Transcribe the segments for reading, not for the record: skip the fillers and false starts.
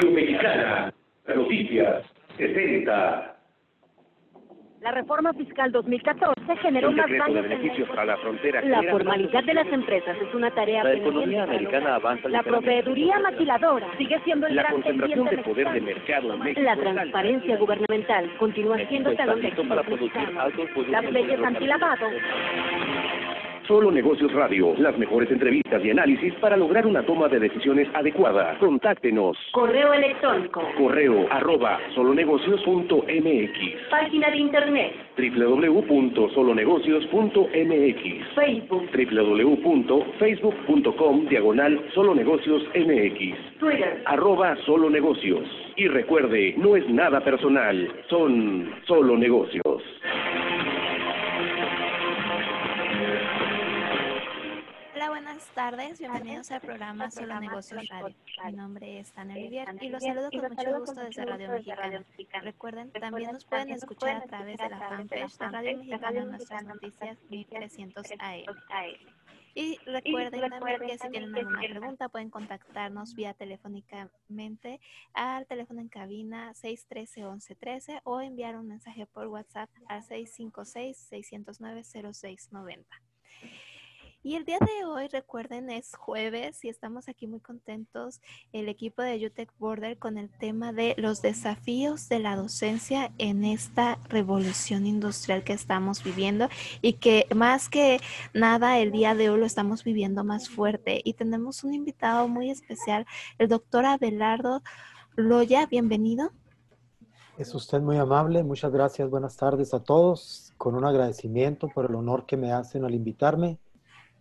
Radio Mexicana, las noticias 60. La reforma fiscal 2014 generó más daños de beneficios a la frontera. La formalidad de las empresas es una tarea pendiente. La economía americana avanza. La proveeduría maquiladora sigue siendo el gran pendiente. La concentración de poder de mercado en México. La transparencia gubernamental continúa siendo talón de Aquiles mexicano. Las leyes antilavado. Solo Negocios Radio, las mejores entrevistas y análisis para lograr una toma de decisiones adecuada. Contáctenos. Correo electrónico. Correo@solonegocios.mx. Página de internet. www.solonegocios.mx. Facebook. www.facebook.com/solonegociosmx. Twitter. @solonegocios. Y recuerde, no es nada personal, son solo negocios. Buenas tardes, bienvenidos al programa Solo Negocios Radio. Mi nombre es Tania Olivier y los saludo con mucho gusto desde Radio Mexicana. Recuerden, también nos pueden escuchar a través de la fanpage de Radio Mexicana en nuestras noticias 1300 AM. Y recuerden también que si tienen alguna pregunta pueden contactarnos vía telefónicamente al teléfono en cabina 613-1113 o enviar un mensaje por WhatsApp al 656-609-0690. Y el día de hoy, recuerden, es jueves y estamos aquí muy contentos, el equipo de UTEC Border, con el tema de los desafíos de la docencia en esta revolución industrial que estamos viviendo y que más que nada el día de hoy lo estamos viviendo más fuerte. Y tenemos un invitado muy especial, el doctor Abelardo Loya. Bienvenido. Es usted muy amable, muchas gracias, buenas tardes a todos, con un agradecimiento por el honor que me hacen al invitarme.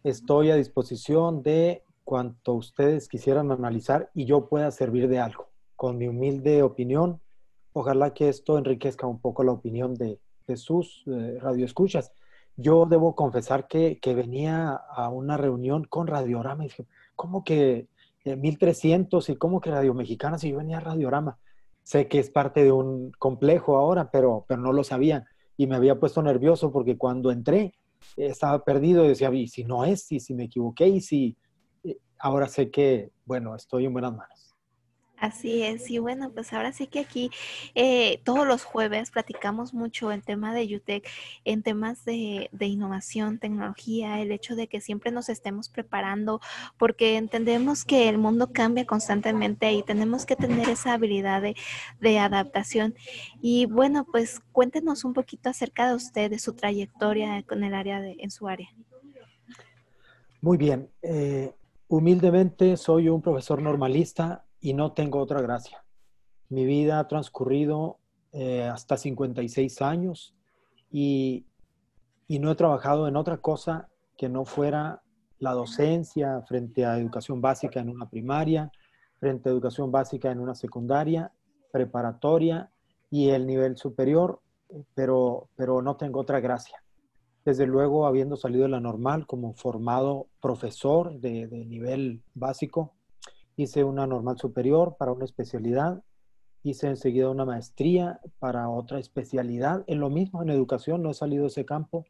Estoy a disposición de cuanto ustedes quisieran analizar y yo pueda servir de algo. Con mi humilde opinión, ojalá que esto enriquezca un poco la opinión de sus radioescuchas. Yo debo confesar que venía a una reunión con Radiorama y dije, ¿cómo que 1300 y cómo que Radio Mexicana si yo venía a Radiorama? Sé que es parte de un complejo ahora, pero no lo sabía y me había puesto nervioso porque cuando entré, estaba perdido y decía, y si no es, y si me equivoqué, y si... Ahora sé que, bueno, estoy en buenas manos. Así es, y bueno, pues ahora sí que aquí todos los jueves platicamos mucho en tema de UTEC, en temas de innovación, tecnología, el hecho de que siempre nos estemos preparando, porque entendemos que el mundo cambia constantemente y tenemos que tener esa habilidad de adaptación. Y bueno, pues cuéntenos un poquito acerca de usted, de su trayectoria con el área en su área. Muy bien, humildemente soy un profesor normalista, y no tengo otra gracia. Mi vida ha transcurrido hasta 56 años y no he trabajado en otra cosa que no fuera la docencia frente a educación básica en una primaria, frente a educación básica en una secundaria, preparatoria y el nivel superior, pero no tengo otra gracia. Desde luego, habiendo salido de la normal como formado profesor de nivel básico, hice una normal superior para una especialidad, hice enseguida una maestría para otra especialidad, en lo mismo, en educación, no he salido de ese campo,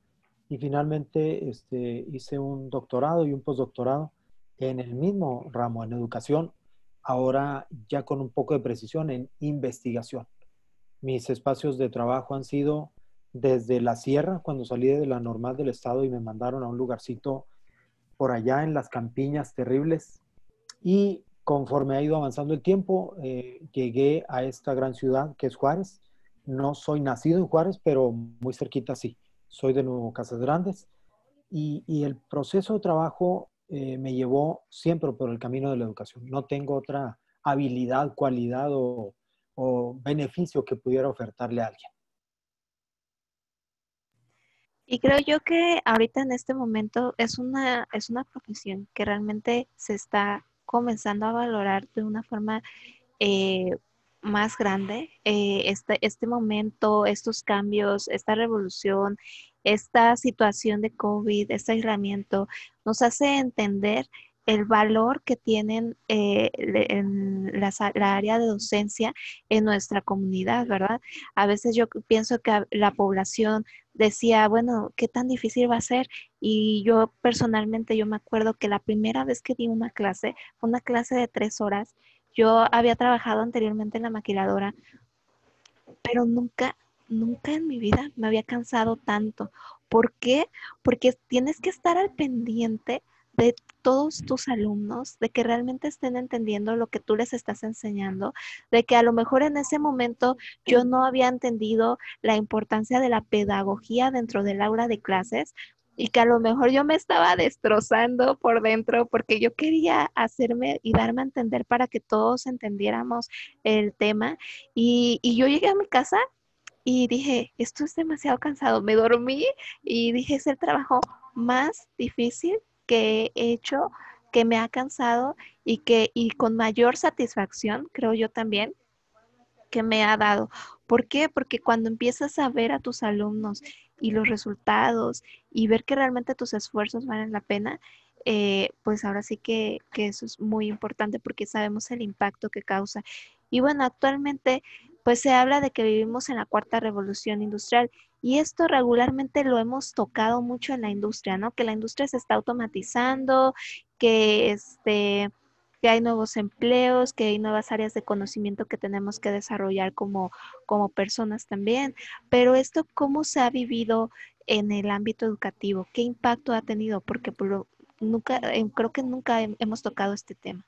y finalmente hice un doctorado y un postdoctorado en el mismo ramo, en educación, ahora ya con un poco de precisión en investigación. Mis espacios de trabajo han sido desde la sierra, cuando salí de la normal del estado y me mandaron a un lugarcito por allá en las campiñas terribles, y conforme ha ido avanzando el tiempo, llegué a esta gran ciudad que es Juárez. No soy nacido en Juárez, pero muy cerquita sí. Soy de Nuevo Casas Grandes. Y el proceso de trabajo me llevó siempre por el camino de la educación. No tengo otra habilidad, cualidad o beneficio que pudiera ofertarle a alguien. Y creo yo que ahorita en este momento es una profesión que realmente se está comenzando a valorar de una forma más grande este momento, estos cambios, esta revolución, esta situación de COVID, este aislamiento, nos hace entender el valor que tienen en la área de docencia en nuestra comunidad, ¿verdad? A veces yo pienso que la población decía, bueno, ¿qué tan difícil va a ser? Y yo personalmente, yo me acuerdo que la primera vez que di una clase, fue una clase de 3 horas, Yo había trabajado anteriormente en la maquiladora, pero nunca en mi vida me había cansado tanto. ¿Por qué? Porque tienes que estar al pendiente de todos tus alumnos, de que realmente estén entendiendo lo que tú les estás enseñando, de que a lo mejor en ese momento yo no había entendido la importancia de la pedagogía dentro del aula de clases y que a lo mejor yo me estaba destrozando por dentro porque yo quería hacerme y darme a entender para que todos entendiéramos el tema. Y yo llegué a mi casa y dije, esto es demasiado cansado. Me dormí y dije, es el trabajo más difícil que he hecho, que me ha cansado y con mayor satisfacción, creo yo también, que me ha dado. ¿Por qué? Porque cuando empiezas a ver a tus alumnos y los resultados y ver que realmente tus esfuerzos valen la pena, pues ahora sí que eso es muy importante porque sabemos el impacto que causa. Y bueno, actualmente pues se habla de que vivimos en la Cuarta Revolución Industrial. Y esto regularmente lo hemos tocado mucho en la industria, ¿no? Que la industria se está automatizando, que hay nuevos empleos, que hay nuevas áreas de conocimiento que tenemos que desarrollar como personas también. Pero esto, ¿cómo se ha vivido en el ámbito educativo? ¿Qué impacto ha tenido? Porque creo que nunca hemos tocado este tema.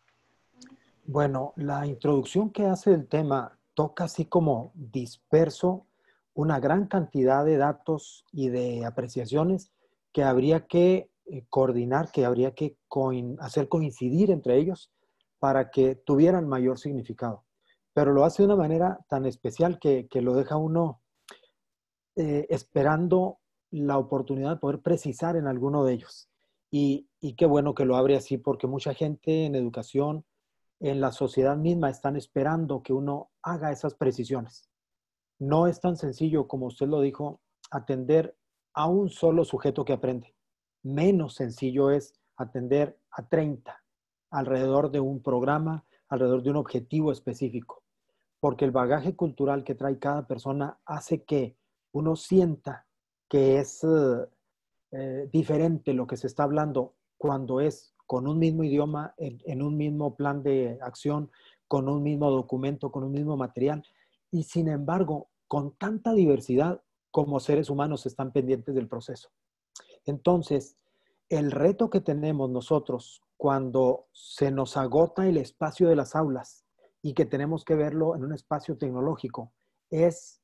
Bueno, la introducción que hace el tema toca así como disperso una gran cantidad de datos y de apreciaciones que habría que coordinar, que habría que hacer coincidir entre ellos para que tuvieran mayor significado. Pero lo hace de una manera tan especial que lo deja uno esperando la oportunidad de poder precisar en alguno de ellos. Y qué bueno que lo abre así, porque mucha gente en educación, en la sociedad misma, están esperando que uno haga esas precisiones. No es tan sencillo, como usted lo dijo, atender a un solo sujeto que aprende. Menos sencillo es atender a 30 alrededor de un programa, alrededor de un objetivo específico. Porque el bagaje cultural que trae cada persona hace que uno sienta que es diferente lo que se está hablando cuando es con un mismo idioma, en un mismo plan de acción, con un mismo documento, con un mismo material. Y sin embargo, con tanta diversidad como seres humanos están pendientes del proceso. Entonces, el reto que tenemos nosotros cuando se nos agota el espacio de las aulas y que tenemos que verlo en un espacio tecnológico es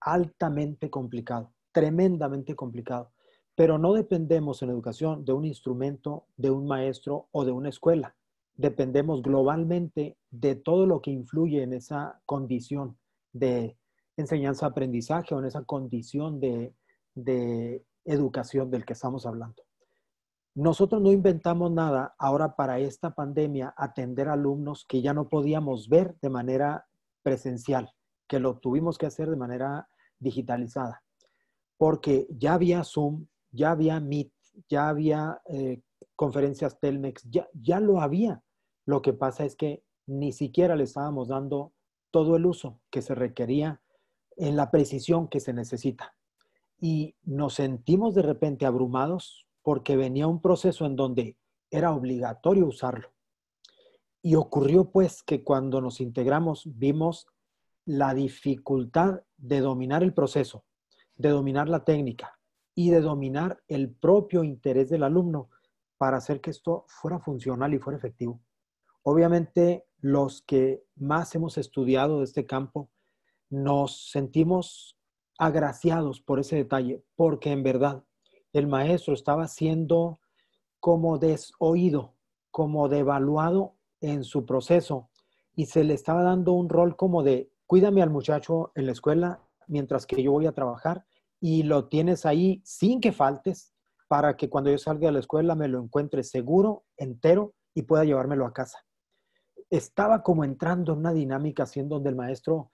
altamente complicado, tremendamente complicado. Pero no dependemos en educación de un instrumento, de un maestro o de una escuela. Dependemos globalmente de todo lo que influye en esa condición de enseñanza-aprendizaje o en esa condición de educación del que estamos hablando. Nosotros no inventamos nada ahora para esta pandemia, atender alumnos que ya no podíamos ver de manera presencial, que lo tuvimos que hacer de manera digitalizada, porque ya había Zoom, ya había Meet, ya había conferencias Telmex, ya lo había. Lo que pasa es que ni siquiera le estábamos dando todo el uso que se requería en la precisión que se necesita. Y nos sentimos de repente abrumados porque venía un proceso en donde era obligatorio usarlo. Y ocurrió pues que cuando nos integramos vimos la dificultad de dominar el proceso, de dominar la técnica y de dominar el propio interés del alumno para hacer que esto fuera funcional y fuera efectivo. Obviamente, los que más hemos estudiado de este campo nos sentimos agraciados por ese detalle, porque en verdad el maestro estaba siendo como desoído, como devaluado en su proceso y se le estaba dando un rol como de cuídame al muchacho en la escuela mientras que yo voy a trabajar y lo tienes ahí sin que faltes para que cuando yo salga de la escuela me lo encuentre seguro, entero y pueda llevármelo a casa. Estaba como entrando en una dinámica así en donde el maestro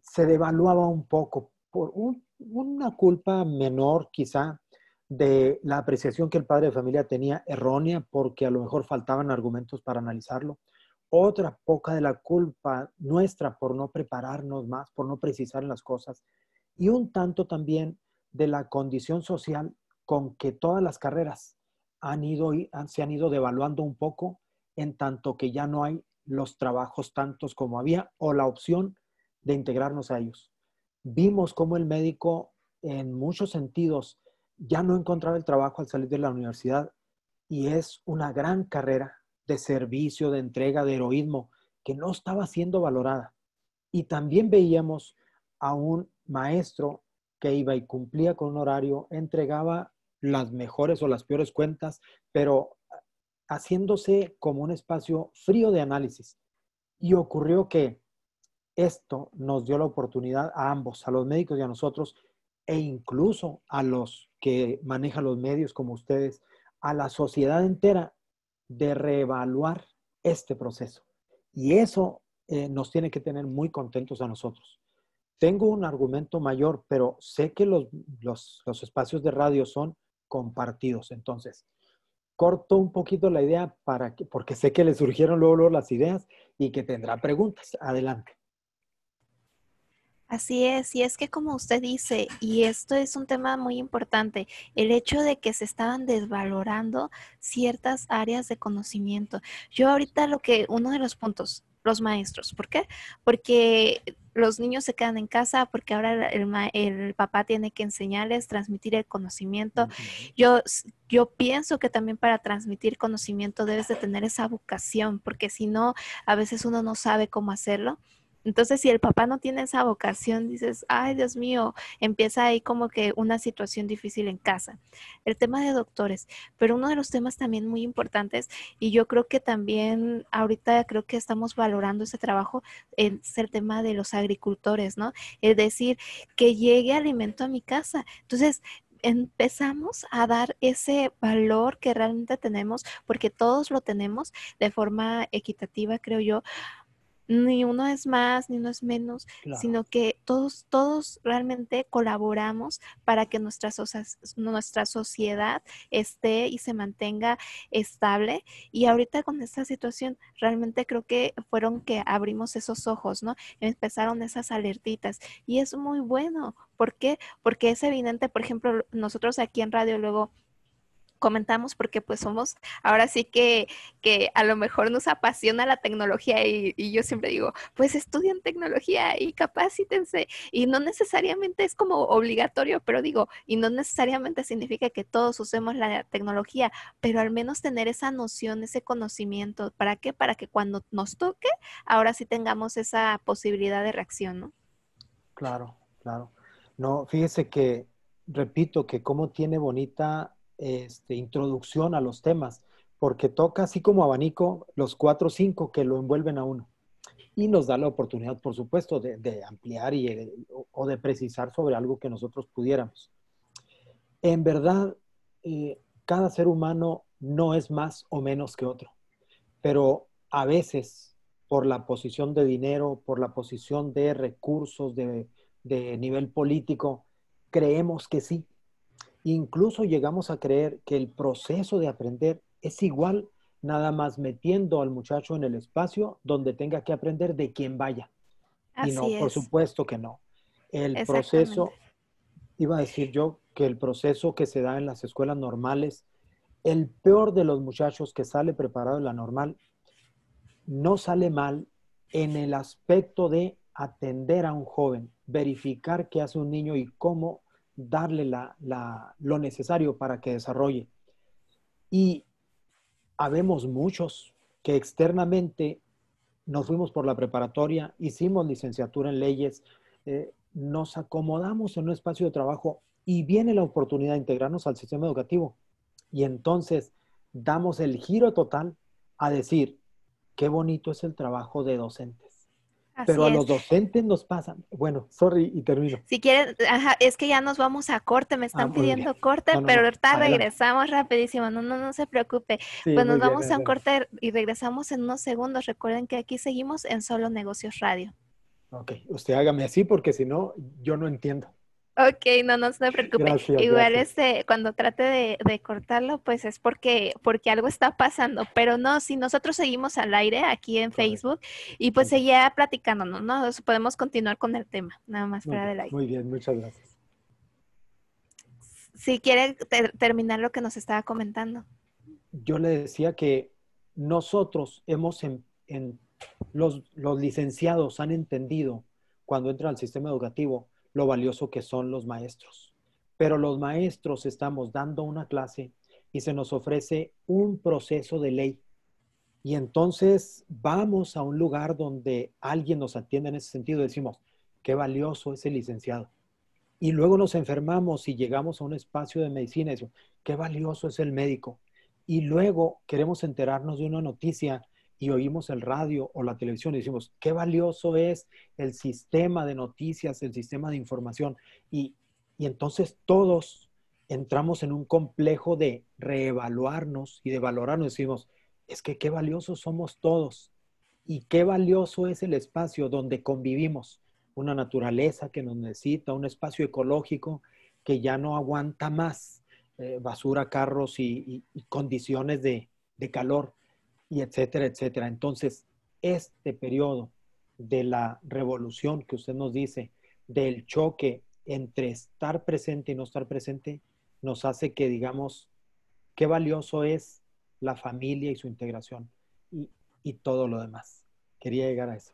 se devaluaba un poco por una culpa menor quizá de la apreciación que el padre de familia tenía errónea porque a lo mejor faltaban argumentos para analizarlo. Otra poca de la culpa nuestra por no prepararnos más, por no precisar en las cosas. Y un tanto también de la condición social con que todas las carreras se han ido devaluando un poco en tanto que ya no hay los trabajos tantos como había o la opción de integrarnos a ellos. Vimos cómo el médico en muchos sentidos ya no encontraba el trabajo al salir de la universidad y es una gran carrera de servicio, de entrega, de heroísmo que no estaba siendo valorada. Y también veíamos a un maestro que iba y cumplía con un horario, entregaba las mejores o las peores cuentas, pero haciéndose como un espacio frío de análisis. Y ocurrió que esto nos dio la oportunidad a ambos, a los médicos y a nosotros, e incluso a los que manejan los medios como ustedes, a la sociedad entera, de reevaluar este proceso. Y eso nos tiene que tener muy contentos a nosotros. Tengo un argumento mayor, pero sé que los espacios de radio son compartidos. Entonces, corto un poquito la idea porque sé que le surgieron luego las ideas y que tendrá preguntas. Adelante. Así es, y es que como usted dice, y esto es un tema muy importante, el hecho de que se estaban desvalorando ciertas áreas de conocimiento. Yo ahorita uno de los puntos, los maestros. ¿Por qué? Porque los niños se quedan en casa, porque ahora el papá tiene que enseñarles, transmitir el conocimiento. Uh-huh. Yo pienso que también para transmitir conocimiento debes de tener esa vocación, porque si no, a veces uno no sabe cómo hacerlo. Entonces, si el papá no tiene esa vocación, dices, ay, Dios mío, empieza ahí como que una situación difícil en casa. El tema de doctores, pero uno de los temas también muy importantes, y yo creo que también ahorita creo que estamos valorando ese trabajo, es el tema de los agricultores, ¿no? Es decir, que llegue alimento a mi casa. Entonces, empezamos a dar ese valor que realmente tenemos, porque todos lo tenemos de forma equitativa, creo yo. Ni uno es más, ni uno es menos, claro, sino que todos realmente colaboramos para que nuestra sociedad esté y se mantenga estable. Y ahorita con esta situación realmente creo que fueron que abrimos esos ojos, ¿no? Empezaron esas alertitas y es muy bueno. ¿Por qué? Porque es evidente, por ejemplo, nosotros aquí en radio luego comentamos porque pues somos, ahora sí que a lo mejor nos apasiona la tecnología y yo siempre digo, pues estudian tecnología y capacítense, y no necesariamente es como obligatorio, pero digo, y no necesariamente significa que todos usemos la tecnología, pero al menos tener esa noción, ese conocimiento, ¿para qué? Para que cuando nos toque, ahora sí tengamos esa posibilidad de reacción, ¿no? Claro, claro. No, fíjese que, repito, que cómo tiene bonita introducción a los temas, porque toca así como abanico los 4 o 5 que lo envuelven a uno y nos da la oportunidad, por supuesto, de ampliar o de precisar sobre algo que nosotros pudiéramos. En verdad, cada ser humano no es más o menos que otro, pero a veces por la posición de dinero, por la posición de recursos, de nivel político, creemos que sí. Incluso llegamos a creer que el proceso de aprender es igual, nada más metiendo al muchacho en el espacio donde tenga que aprender de quien vaya. Así y no, es. Por supuesto que no. El proceso, iba a decir yo, que el proceso que se da en las escuelas normales, el peor de los muchachos que sale preparado en la normal, no sale mal en el aspecto de atender a un joven, verificar qué hace un niño y cómo darle lo necesario para que desarrolle. Y habemos muchos que externamente nos fuimos por la preparatoria, hicimos licenciatura en leyes, nos acomodamos en un espacio de trabajo y viene la oportunidad de integrarnos al sistema educativo. Y entonces damos el giro total a decir, qué bonito es el trabajo de docentes. Así pero a es. Los docentes nos pasan. Bueno, sorry, y termino. Si quieren, ajá, es que ya nos vamos a corte, me están pidiendo bien. Corte, no, pero ahorita adelante. Regresamos rapidísimo, no se preocupe. Sí, pues nos vamos bien, a un corte y regresamos en unos segundos. Recuerden que aquí seguimos en Solo Negocios Radio. Ok, usted hágame así porque si no, yo no entiendo. Ok, no se preocupe. Gracias, igual gracias. Cuando trate de cortarlo, pues es porque algo está pasando. Pero no, si nosotros seguimos al aire aquí en Facebook y pues seguía platicándonos, ¿no? Podemos continuar con el tema, nada más fuera del aire. Muy bien, muchas gracias. Si quiere terminar lo que nos estaba comentando. Yo le decía que nosotros hemos en los licenciados han entendido cuando entran al sistema educativo lo valioso que son los maestros. Pero los maestros estamos dando una clase y se nos ofrece un proceso de ley. Y entonces vamos a un lugar donde alguien nos atiende en ese sentido y decimos, qué valioso ese licenciado. Y luego nos enfermamos y llegamos a un espacio de medicina y decimos, qué valioso es el médico. Y luego queremos enterarnos de una noticia y oímos el radio o la televisión y decimos, qué valioso es el sistema de noticias, el sistema de información. Y entonces todos entramos en un complejo de reevaluarnos y de valorarnos. Decimos, es que qué valiosos somos todos y qué valioso es el espacio donde convivimos. Una naturaleza que nos necesita, un espacio ecológico que ya no aguanta más basura, carros y condiciones de calor, y etcétera, etcétera. Entonces, este periodo de la revolución que usted nos dice, del choque entre estar presente y no estar presente, nos hace que digamos qué valioso es la familia y su integración y todo lo demás. Quería llegar a eso.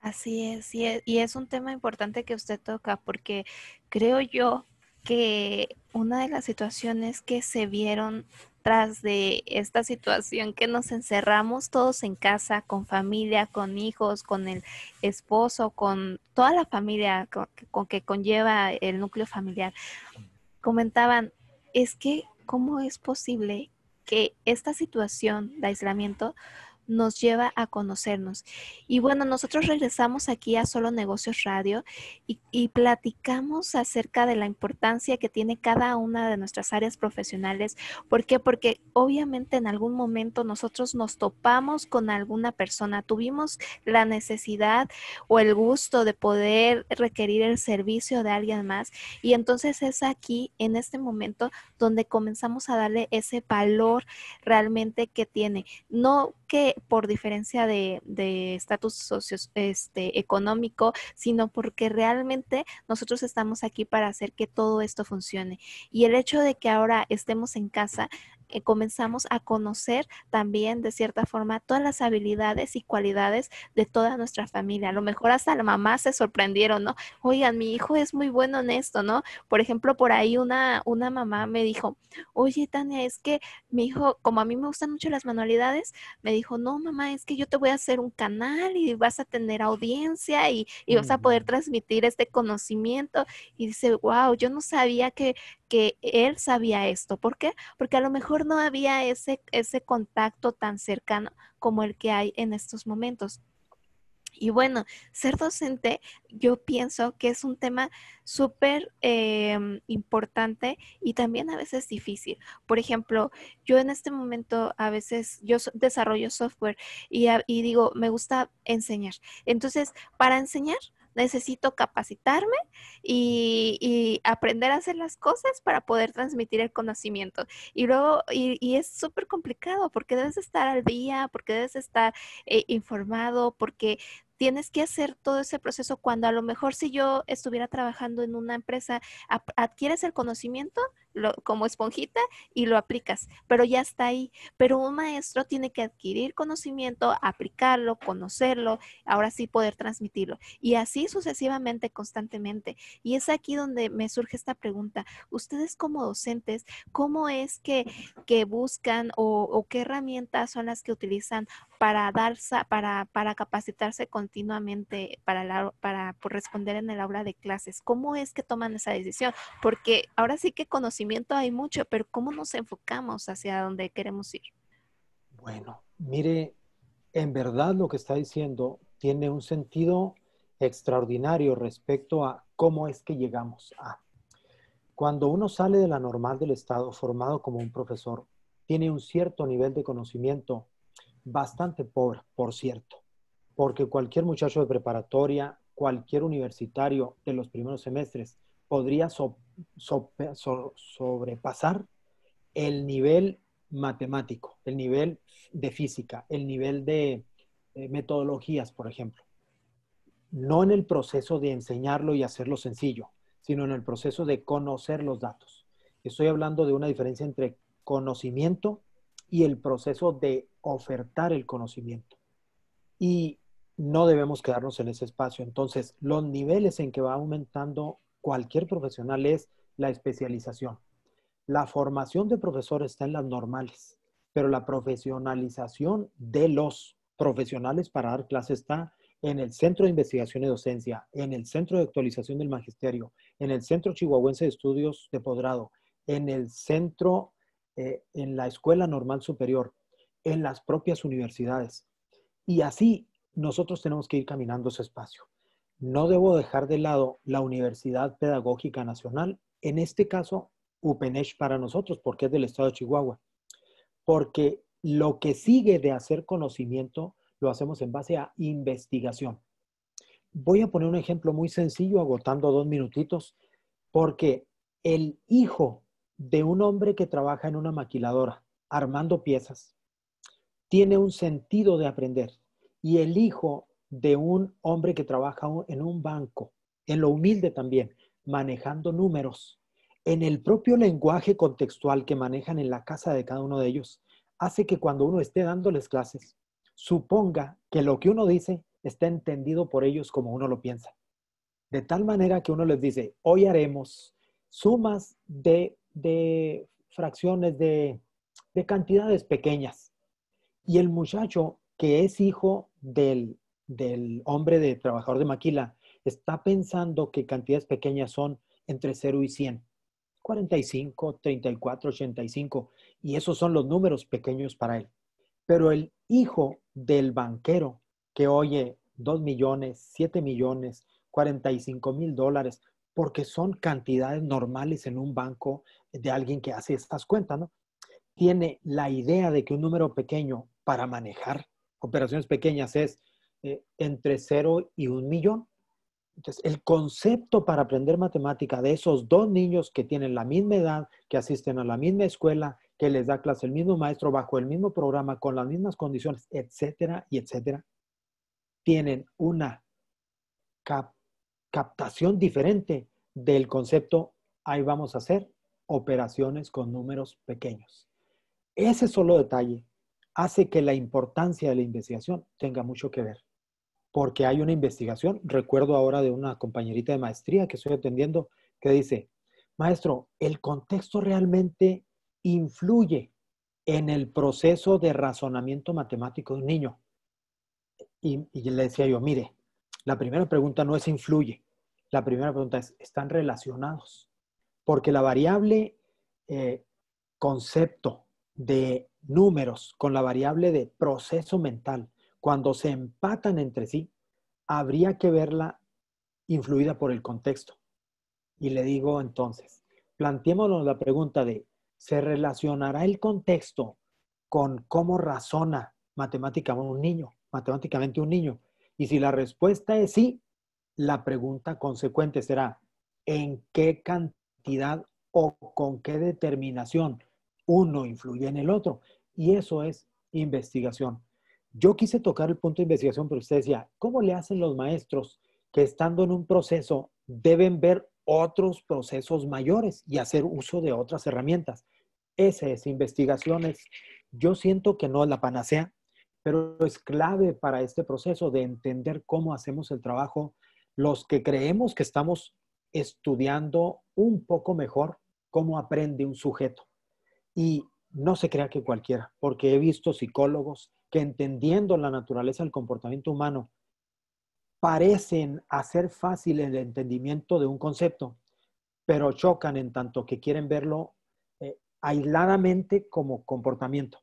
Así es, y es un tema importante que usted toca, porque creo yo que una de las situaciones que se vieron tras de esta situación que nos encerramos todos en casa, con familia, con hijos, con el esposo, con toda la familia con que conlleva el núcleo familiar, comentaban, es que ¿cómo es posible que esta situación de aislamiento nos lleva a conocernos? Y bueno, nosotros regresamos aquí a Solo Negocios Radio y platicamos acerca de la importancia que tiene cada una de nuestras áreas profesionales. ¿Por qué? Porque obviamente en algún momento nosotros nos topamos con alguna persona, tuvimos la necesidad o el gusto de poder requerir el servicio de alguien más, y entonces es aquí, en este momento, donde comenzamos a darle ese valor realmente que tiene. No que por diferencia de estatus socioeconómico, sino porque realmente nosotros estamos aquí para hacer que todo esto funcione. Y el hecho de que ahora estemos en casa, comenzamos a conocer también de cierta forma todas las habilidades y cualidades de toda nuestra familia. A lo mejor hasta la mamá se sorprendieron, ¿no? Oigan, mi hijo es muy bueno en esto, ¿no? Por ejemplo, por ahí una mamá me dijo, oye, Tania, es que mi hijo, como a mí me gustan mucho las manualidades, me dijo, no, mamá, es que yo te voy a hacer un canal y vas a tener audiencia y vas a poder transmitir este conocimiento. Y dice, wow, yo no sabía que él sabía esto. ¿Por qué? Porque a lo mejor no había ese contacto tan cercano como el que hay en estos momentos. Y bueno, ser docente yo pienso que es un tema súper importante y también a veces difícil. Por ejemplo, yo en este momento a veces yo desarrollo software y digo, me gusta enseñar. Entonces, para enseñar necesito capacitarme y aprender a hacer las cosas para poder transmitir el conocimiento. Y luego, y es súper complicado porque debes estar al día, porque debes estar informado, porque tienes que hacer todo ese proceso cuando a lo mejor si yo estuviera trabajando en una empresa, adquieres el conocimiento como esponjita y lo aplicas, pero ya está ahí. Pero un maestro tiene que adquirir conocimiento, aplicarlo, conocerlo, ahora sí poder transmitirlo. Y así sucesivamente, constantemente. Y es aquí donde me surge esta pregunta. Ustedes como docentes, ¿cómo es que buscan o qué herramientas son las que utilizan para capacitarse continuamente, para responder en el aula de clases? ¿Cómo es que toman esa decisión? Porque ahora sí que conocimiento hay mucho, pero ¿cómo nos enfocamos hacia dónde queremos ir? Bueno, mire, en verdad lo que está diciendo tiene un sentido extraordinario respecto a cómo es que llegamos a. Cuando uno sale de la normal del Estado formado como un profesor, tiene un cierto nivel de conocimiento bastante pobre, por cierto, porque cualquier muchacho de preparatoria, cualquier universitario de los primeros semestres podría sobrepasar el nivel matemático, el nivel de física, el nivel de metodologías, por ejemplo. No en el proceso de enseñarlo y hacerlo sencillo, sino en el proceso de conocer los datos. Estoy hablando de una diferencia entre conocimiento y el proceso de ofertar el conocimiento. y no debemos quedarnos en ese espacio. Entonces, los niveles en que va aumentando cualquier profesional es la especialización. La formación de profesores está en las normales, pero la profesionalización de los profesionales para dar clases está en el Centro de Investigación y Docencia, en el Centro de Actualización del Magisterio, en el Centro Chihuahuense de Estudios de Posgrado, en el Centro, en la Escuela Normal Superior, en las propias universidades. Y así nosotros tenemos que ir caminando ese espacio. No debo dejar de lado la Universidad Pedagógica Nacional, en este caso UPENESH para nosotros, porque es del estado de Chihuahua. Porque lo que sigue de hacer conocimiento lo hacemos en base a investigación. Voy a poner un ejemplo muy sencillo, agotando 2 minutitos, porque el hijo de un hombre que trabaja en una maquiladora, armando piezas, tiene un sentido de aprender. Y el hijo de un hombre que trabaja en un banco, en lo humilde también, manejando números, en el propio lenguaje contextual que manejan en la casa de cada uno de ellos, hace que cuando uno esté dándoles clases, suponga que lo que uno dice está entendido por ellos como uno lo piensa. De tal manera que uno les dice, hoy haremos sumas de fracciones, de cantidades pequeñas. Y el muchacho que es hijo del hombre de trabajador de maquila está pensando que cantidades pequeñas son entre 0 y 100. 45, 34, 85. Y esos son los números pequeños para él. Pero el hijo del banquero que oye 2 millones, 7 millones, 45 mil dólares, porque son cantidades normales en un banco de alguien que hace estas cuentas, ¿no? Tiene la idea de que un número pequeño para manejar operaciones pequeñas es entre 0 y 1 millón. Entonces, el concepto para aprender matemática de esos 2 niños que tienen la misma edad, que asisten a la misma escuela, que les da clase el mismo maestro, bajo el mismo programa, con las mismas condiciones, etcétera, y etcétera, tienen una captación diferente del concepto, ahí vamos a hacer operaciones con números pequeños. Ese solo detalle hace que la importancia de la investigación tenga mucho que ver, porque hay una investigación, recuerdo ahora de una compañerita de maestría que estoy atendiendo, que dice, maestro, el contexto realmente influye en el proceso de razonamiento matemático de un niño. Y le decía yo, mire, la primera pregunta no es influye, la primera pregunta es, ¿están relacionados? Porque la variable concepto de números con la variable de proceso mental, cuando se empatan entre sí, habría que verla influida por el contexto. Y le digo entonces, planteémonos la pregunta de, ¿se relacionará el contexto con cómo razona matemáticamente un niño? Y si la respuesta es sí, la pregunta consecuente será, ¿en qué cantidad o con qué determinación uno influye en el otro? Y eso es investigación. Yo quise tocar el punto de investigación, pero usted decía, ¿cómo le hacen los maestros que estando en un proceso deben ver otros procesos mayores y hacer uso de otras herramientas? Esa es investigaciones. Yo siento que no es la panacea, pero es clave para este proceso de entender cómo hacemos el trabajo los que creemos que estamos estudiando un poco mejor cómo aprende un sujeto. Y no se crea que cualquiera, porque he visto psicólogos que entendiendo la naturaleza del comportamiento humano parecen hacer fácil el entendimiento de un concepto, pero chocan en tanto que quieren verlo aisladamente como comportamiento,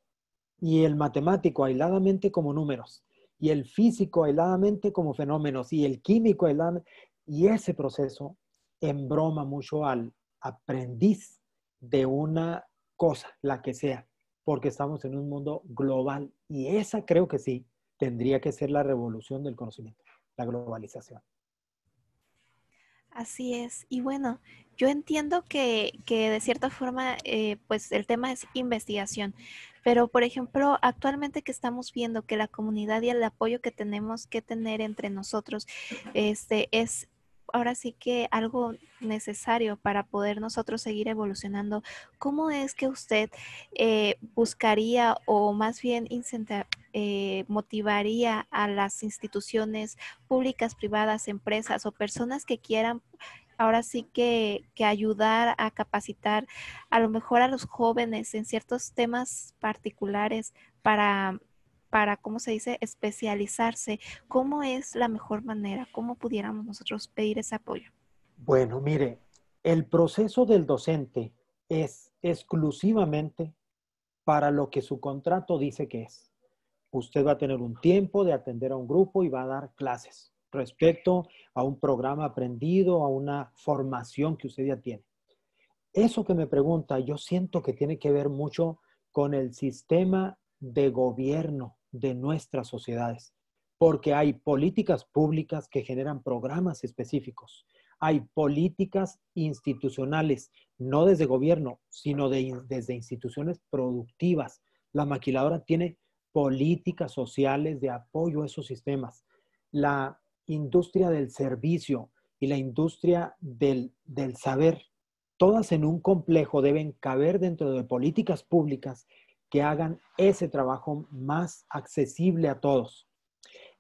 y el matemático aisladamente como números, y el físico aisladamente como fenómenos, y el químico aisladamente. Y ese proceso embroma mucho al aprendiz de una cosa, la que sea, porque estamos en un mundo global, y esa creo que sí tendría que ser la revolución del conocimiento. La globalización. Así es. Y bueno, yo entiendo que de cierta forma, pues el tema es investigación. Pero, por ejemplo, actualmente que estamos viendo que la comunidad y el apoyo que tenemos que tener entre nosotros es ahora sí que algo necesario para poder nosotros seguir evolucionando. ¿Cómo es que usted buscaría o más bien motivaría a las instituciones públicas, privadas, empresas o personas que quieran ahora sí que ayudar a capacitar a lo mejor a los jóvenes en ciertos temas particulares para ¿cómo se dice?, especializarse? ¿Cómo es la mejor manera? ¿Cómo pudiéramos nosotros pedir ese apoyo? Bueno, mire, el proceso del docente es exclusivamente para lo que su contrato dice que es. Usted va a tener un tiempo de atender a un grupo y va a dar clases respecto a un programa aprendido, a una formación que usted ya tiene. Eso que me pregunta, yo siento que tiene que ver mucho con el sistema de gobierno de nuestras sociedades, porque hay políticas públicas que generan programas específicos, hay políticas institucionales, no desde gobierno, sino desde instituciones productivas. La maquiladora tiene políticas sociales de apoyo a esos sistemas. La industria del servicio y la industria del saber, todas en un complejo deben caber dentro de políticas públicas que hagan ese trabajo más accesible a todos.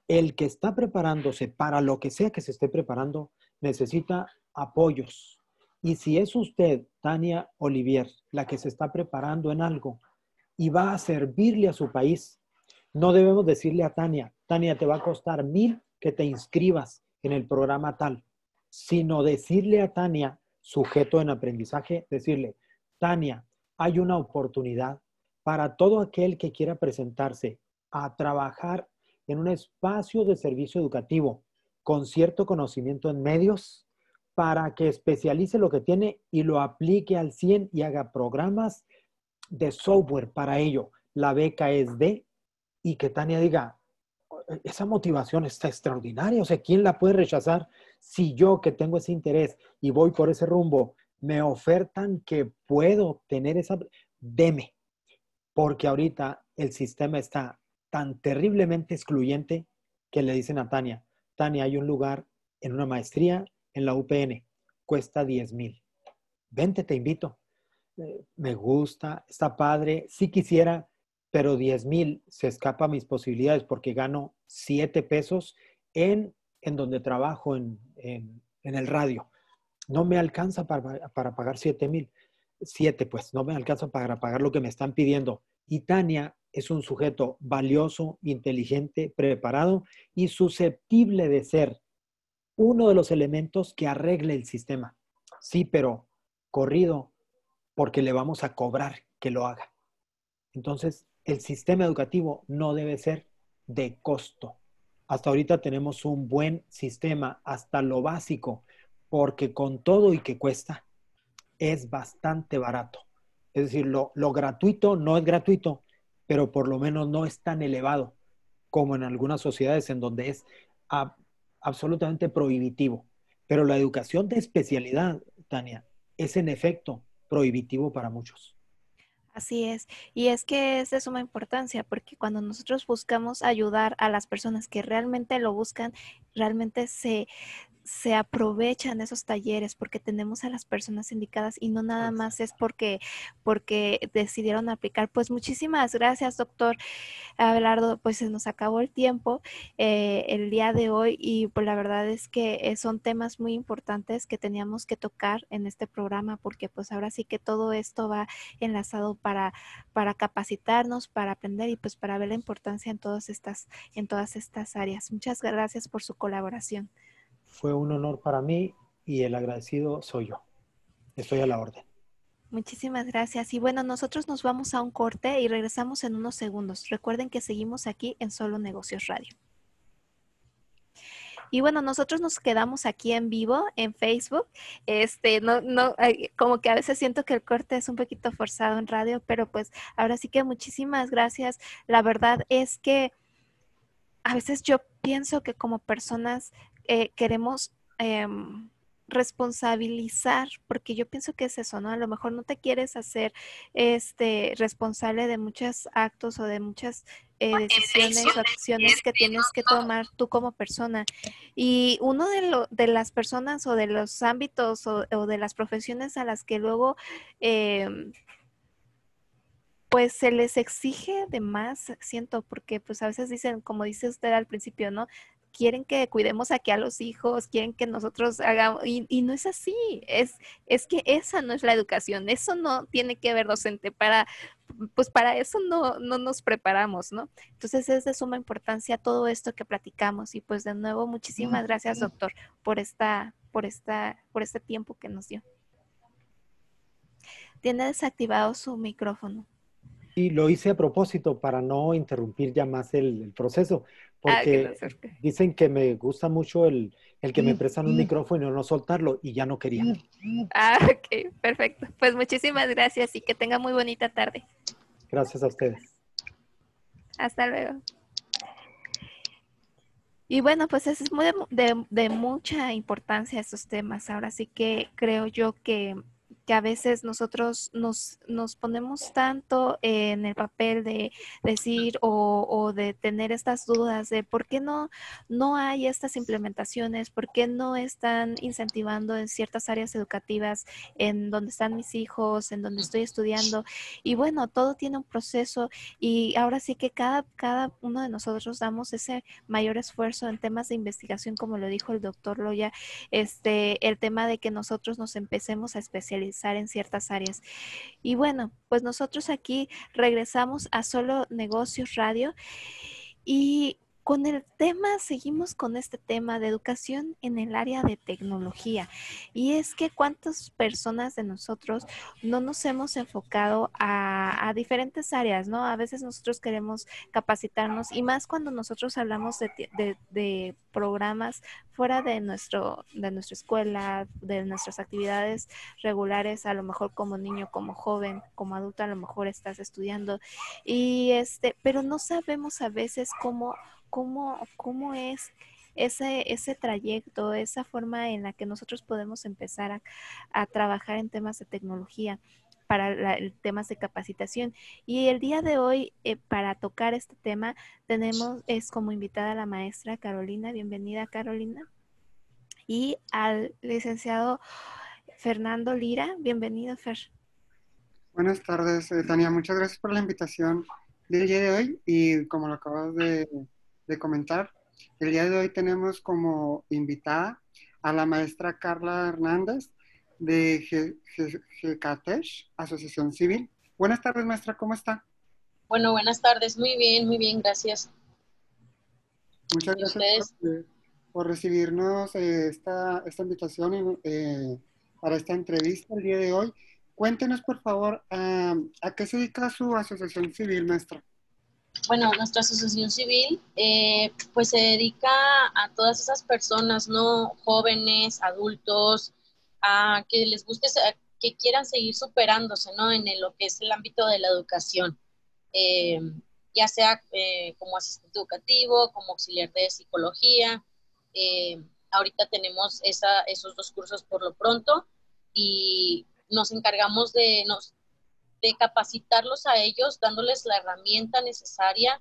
El que está preparándose para lo que sea que se esté preparando necesita apoyos. Y si es usted, Tania Olivier, la que se está preparando en algo y va a servirle a su país, no debemos decirle a Tania, Tania, te va a costar 1000 que te inscribas en el programa tal, sino decirle a Tania, sujeto en aprendizaje, decirle, Tania, hay una oportunidad para todo aquel que quiera presentarse a trabajar en un espacio de servicio educativo con cierto conocimiento en medios para que especialice lo que tiene y lo aplique al 100 y haga programas de software para ello. La beca es de, y que Tania diga, esa motivación está extraordinaria. O sea, ¿quién la puede rechazar? Si yo, que tengo ese interés y voy por ese rumbo, me ofertan que puedo obtener esa, deme. Porque ahorita el sistema está tan terriblemente excluyente que le dicen a Tania, Tania, hay un lugar en una maestría en la UPN, cuesta 10,000. Vente, te invito. Me gusta, está padre, sí quisiera, pero 10,000 se escapa a mis posibilidades porque gano 7 pesos en donde trabajo en el radio. No me alcanza para pagar 7,000. 7, pues, no me alcanza para pagar lo que me están pidiendo. Y Tania es un sujeto valioso, inteligente, preparado y susceptible de ser uno de los elementos que arregle el sistema. Sí, pero corrido, porque le vamos a cobrar que lo haga. Entonces, el sistema educativo no debe ser de costo. Hasta ahorita tenemos un buen sistema, hasta lo básico, porque con todo y que cuesta, es bastante barato. Es decir, lo gratuito no es gratuito, pero por lo menos no es tan elevado como en algunas sociedades en donde es absolutamente prohibitivo. Pero la educación de especialidad, Tania, es en efecto prohibitivo para muchos. Así es, y es que es de suma importancia porque cuando nosotros buscamos ayudar a las personas que realmente lo buscan, realmente se aprovechan esos talleres porque tenemos a las personas indicadas y no nada más es porque decidieron aplicar. Pues muchísimas gracias, doctor Abelardo. Pues se nos acabó el tiempo el día de hoy y pues la verdad es que son temas muy importantes que teníamos que tocar en este programa porque pues ahora sí que todo esto va enlazado para capacitarnos, para aprender y pues para ver la importancia en todas estas áreas. Muchas gracias por su colaboración. Fue un honor para mí y el agradecido soy yo. Estoy a la orden. Muchísimas gracias. Y bueno, nosotros nos vamos a un corte y regresamos en unos segundos. Recuerden que seguimos aquí en Solo Negocios Radio. Y bueno, nosotros nos quedamos aquí en vivo, en Facebook. No, como que a veces siento que el corte es un poquito forzado en radio, pero pues ahora sí que muchísimas gracias. La verdad es que a veces yo pienso que como personas queremos responsabilizar, porque yo pienso que es eso, ¿no? A lo mejor no te quieres hacer responsable de muchos actos o de muchas decisiones o acciones que tienes que tomar tú como persona. Y uno de las personas o de los ámbitos o de las profesiones a las que luego pues se les exige de más, siento, porque pues a veces dicen, como dice usted al principio, ¿no? Quieren que cuidemos aquí a los hijos, quieren que nosotros hagamos, y no es así, es que esa no es la educación, eso no tiene que ver docente, para eso no nos preparamos, ¿no? Entonces es de suma importancia todo esto que platicamos, y pues de nuevo muchísimas gracias, doctor, por este tiempo que nos dio. Tiene desactivado su micrófono. Y lo hice a propósito para no interrumpir ya más el proceso, porque dicen que me gusta mucho el que me prestan un micrófono y no soltarlo, y ya no quería. Ah, ok, perfecto. Pues muchísimas gracias y que tenga muy bonita tarde. Gracias a ustedes. Hasta luego. Y bueno, pues es muy de mucha importancia estos temas. Ahora sí que creo yo que a veces nosotros nos ponemos tanto en el papel de decir o de tener estas dudas de por qué no hay estas implementaciones, por qué no están incentivando en ciertas áreas educativas, en donde están mis hijos, en donde estoy estudiando. Y bueno, todo tiene un proceso, y ahora sí que cada uno de nosotros damos ese mayor esfuerzo en temas de investigación, como lo dijo el doctor Loya, el tema de que nosotros nos empecemos a especializar en ciertas áreas. Y bueno, pues nosotros aquí regresamos a Solo Negocios Radio, y con el tema, seguimos con este tema de educación en el área de tecnología. Y es que cuántas personas de nosotros no nos hemos enfocado a diferentes áreas, ¿no? A veces nosotros queremos capacitarnos, y más cuando nosotros hablamos de programas fuera de nuestra escuela, de nuestras actividades regulares, a lo mejor como niño, como joven, como adulto, a lo mejor estás estudiando. Y pero no sabemos a veces cómo es ese trayecto, esa forma en la que nosotros podemos empezar a trabajar en temas de tecnología, para temas de capacitación. Y el día de hoy, para tocar este tema, tenemos como invitada a la maestra Carolina. Bienvenida, Carolina. Y al licenciado Fernando Lira. Bienvenido, Fer. Buenas tardes, Tania. Muchas gracias por la invitación del día de hoy. Y como lo acabas de comentar, el día de hoy tenemos como invitada a la maestra Carla Hernández de GKTESH, Asociación Civil. Buenas tardes, maestra, ¿cómo está? Bueno, buenas tardes, muy bien, gracias. Muchas gracias por recibirnos esta invitación y, para esta entrevista el día de hoy. Cuéntenos, por favor, ¿a qué se dedica su Asociación Civil, maestra? Bueno, nuestra asociación civil pues se dedica a todas esas personas, ¿no? Jóvenes, adultos, a que les guste, que quieran seguir superándose, ¿no? En lo que es el ámbito de la educación, ya sea como asistente educativo, como auxiliar de psicología. Ahorita tenemos esos dos cursos por lo pronto, y nos encargamos de capacitarlos a ellos, dándoles la herramienta necesaria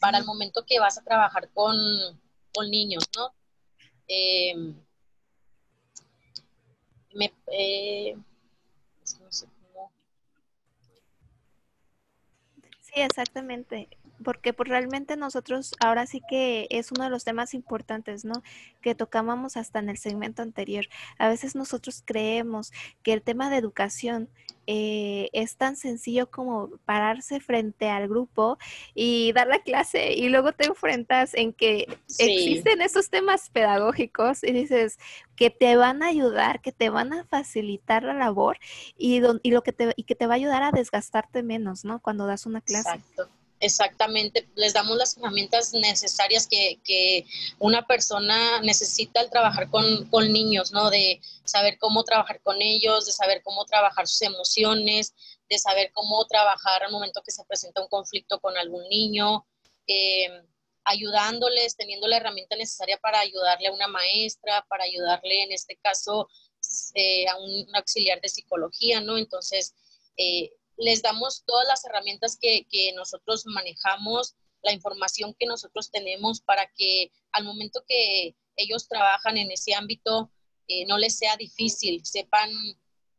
para el momento que vas a trabajar con niños, ¿no? Sí, exactamente. Porque pues realmente nosotros ahora sí que es uno de los temas importantes, ¿no? Que tocábamos hasta en el segmento anterior. A veces nosotros creemos que el tema de educación es tan sencillo como pararse frente al grupo y dar la clase, y luego te enfrentas en que existen esos temas pedagógicos y dices que te van a ayudar, que te van a facilitar la labor, y que te va a ayudar a desgastarte menos, ¿no? Cuando das una clase. Exacto. Exactamente, les damos las herramientas necesarias que una persona necesita al trabajar con niños, ¿no? De saber cómo trabajar con ellos, de saber cómo trabajar sus emociones, de saber cómo trabajar al momento que se presenta un conflicto con algún niño, ayudándoles, teniendo la herramienta necesaria para ayudarle a una maestra, para ayudarle en este caso a un auxiliar de psicología, ¿no? Entonces, les damos todas las herramientas que nosotros manejamos, la información que nosotros tenemos, para que al momento que ellos trabajan en ese ámbito no les sea difícil, sepan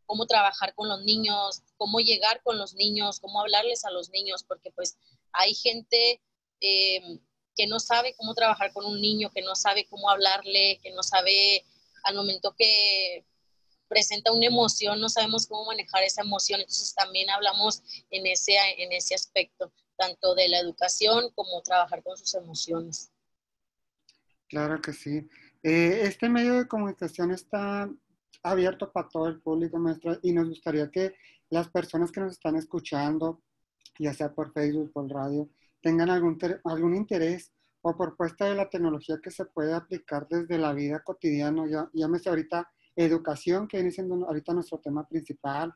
cómo trabajar con los niños, cómo llegar con los niños, cómo hablarles a los niños, porque pues hay gente que no sabe cómo trabajar con un niño, que no sabe cómo hablarle, que no sabe al momento que presenta una emoción, no sabemos cómo manejar esa emoción. Entonces también hablamos en ese aspecto, tanto de la educación como trabajar con sus emociones. Claro que sí. Este medio de comunicación está abierto para todo el público, maestra, y nos gustaría que las personas que nos están escuchando, ya sea por Facebook, por radio, tengan algún interés o propuesta de la tecnología que se puede aplicar desde la vida cotidiana, llámese ahorita educación, que viene siendo ahorita nuestro tema principal,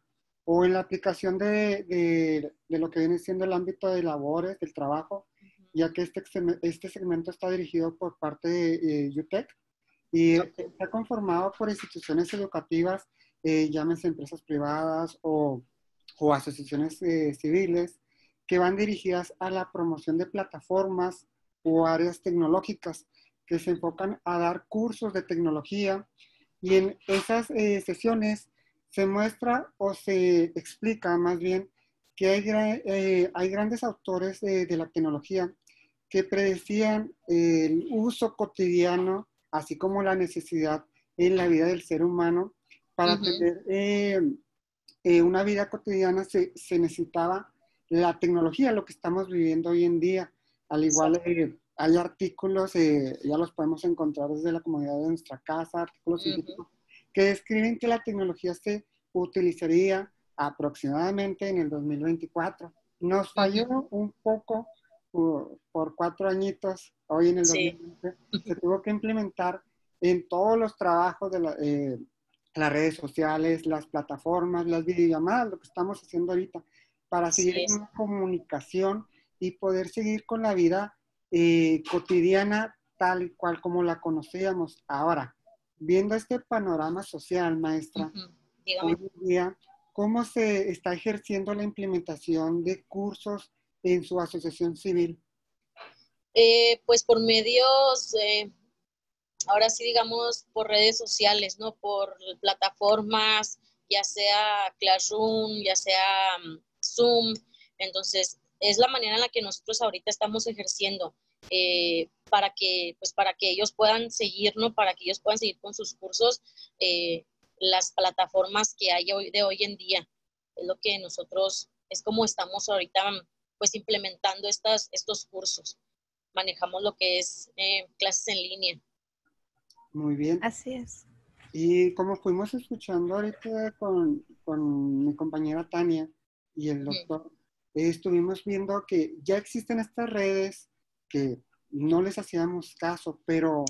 o en la aplicación de lo que viene siendo el ámbito de labores, del trabajo, ya que este segmento está dirigido por parte de UTEC y está conformado por instituciones educativas, llámese empresas privadas o asociaciones civiles, que van dirigidas a la promoción de plataformas o áreas tecnológicas que se enfocan a dar cursos de tecnología, y en esas sesiones se muestra o se explica más bien que hay grandes autores de la tecnología que predecían el uso cotidiano, así como la necesidad en la vida del ser humano. Para tener una vida cotidiana se necesitaba la tecnología, lo que estamos viviendo hoy en día. Al igual, hay artículos, ya los podemos encontrar desde la comodidad de nuestra casa, artículos científicos que describen que la tecnología se utilizaría aproximadamente en el 2024. Nos falló un poco por 4 añitos, hoy en el 2020. Se tuvo que implementar en todos los trabajos de las redes sociales, las plataformas, las videollamadas, lo que estamos haciendo ahorita, para seguir en una comunicación y poder seguir con la vida cotidiana tal y cual como la conocíamos. Ahora, viendo este panorama social, maestra, hoy en día, ¿cómo se está ejerciendo la implementación de cursos en su asociación civil? Pues por medios, ahora sí digamos por redes sociales, ¿no? Por plataformas, ya sea Classroom, ya sea Zoom. Entonces, es la manera en la que nosotros ahorita estamos ejerciendo para que ellos puedan seguir, ¿no? Para que ellos puedan seguir con sus cursos, las plataformas que hay hoy en día. Es lo que nosotros, es como estamos ahorita pues implementando estos cursos. Manejamos lo que es clases en línea. Muy bien. Así es. Y como fuimos escuchando ahorita con mi compañera Tania y el doctor, estuvimos viendo que ya existen estas redes que no les hacíamos caso, pero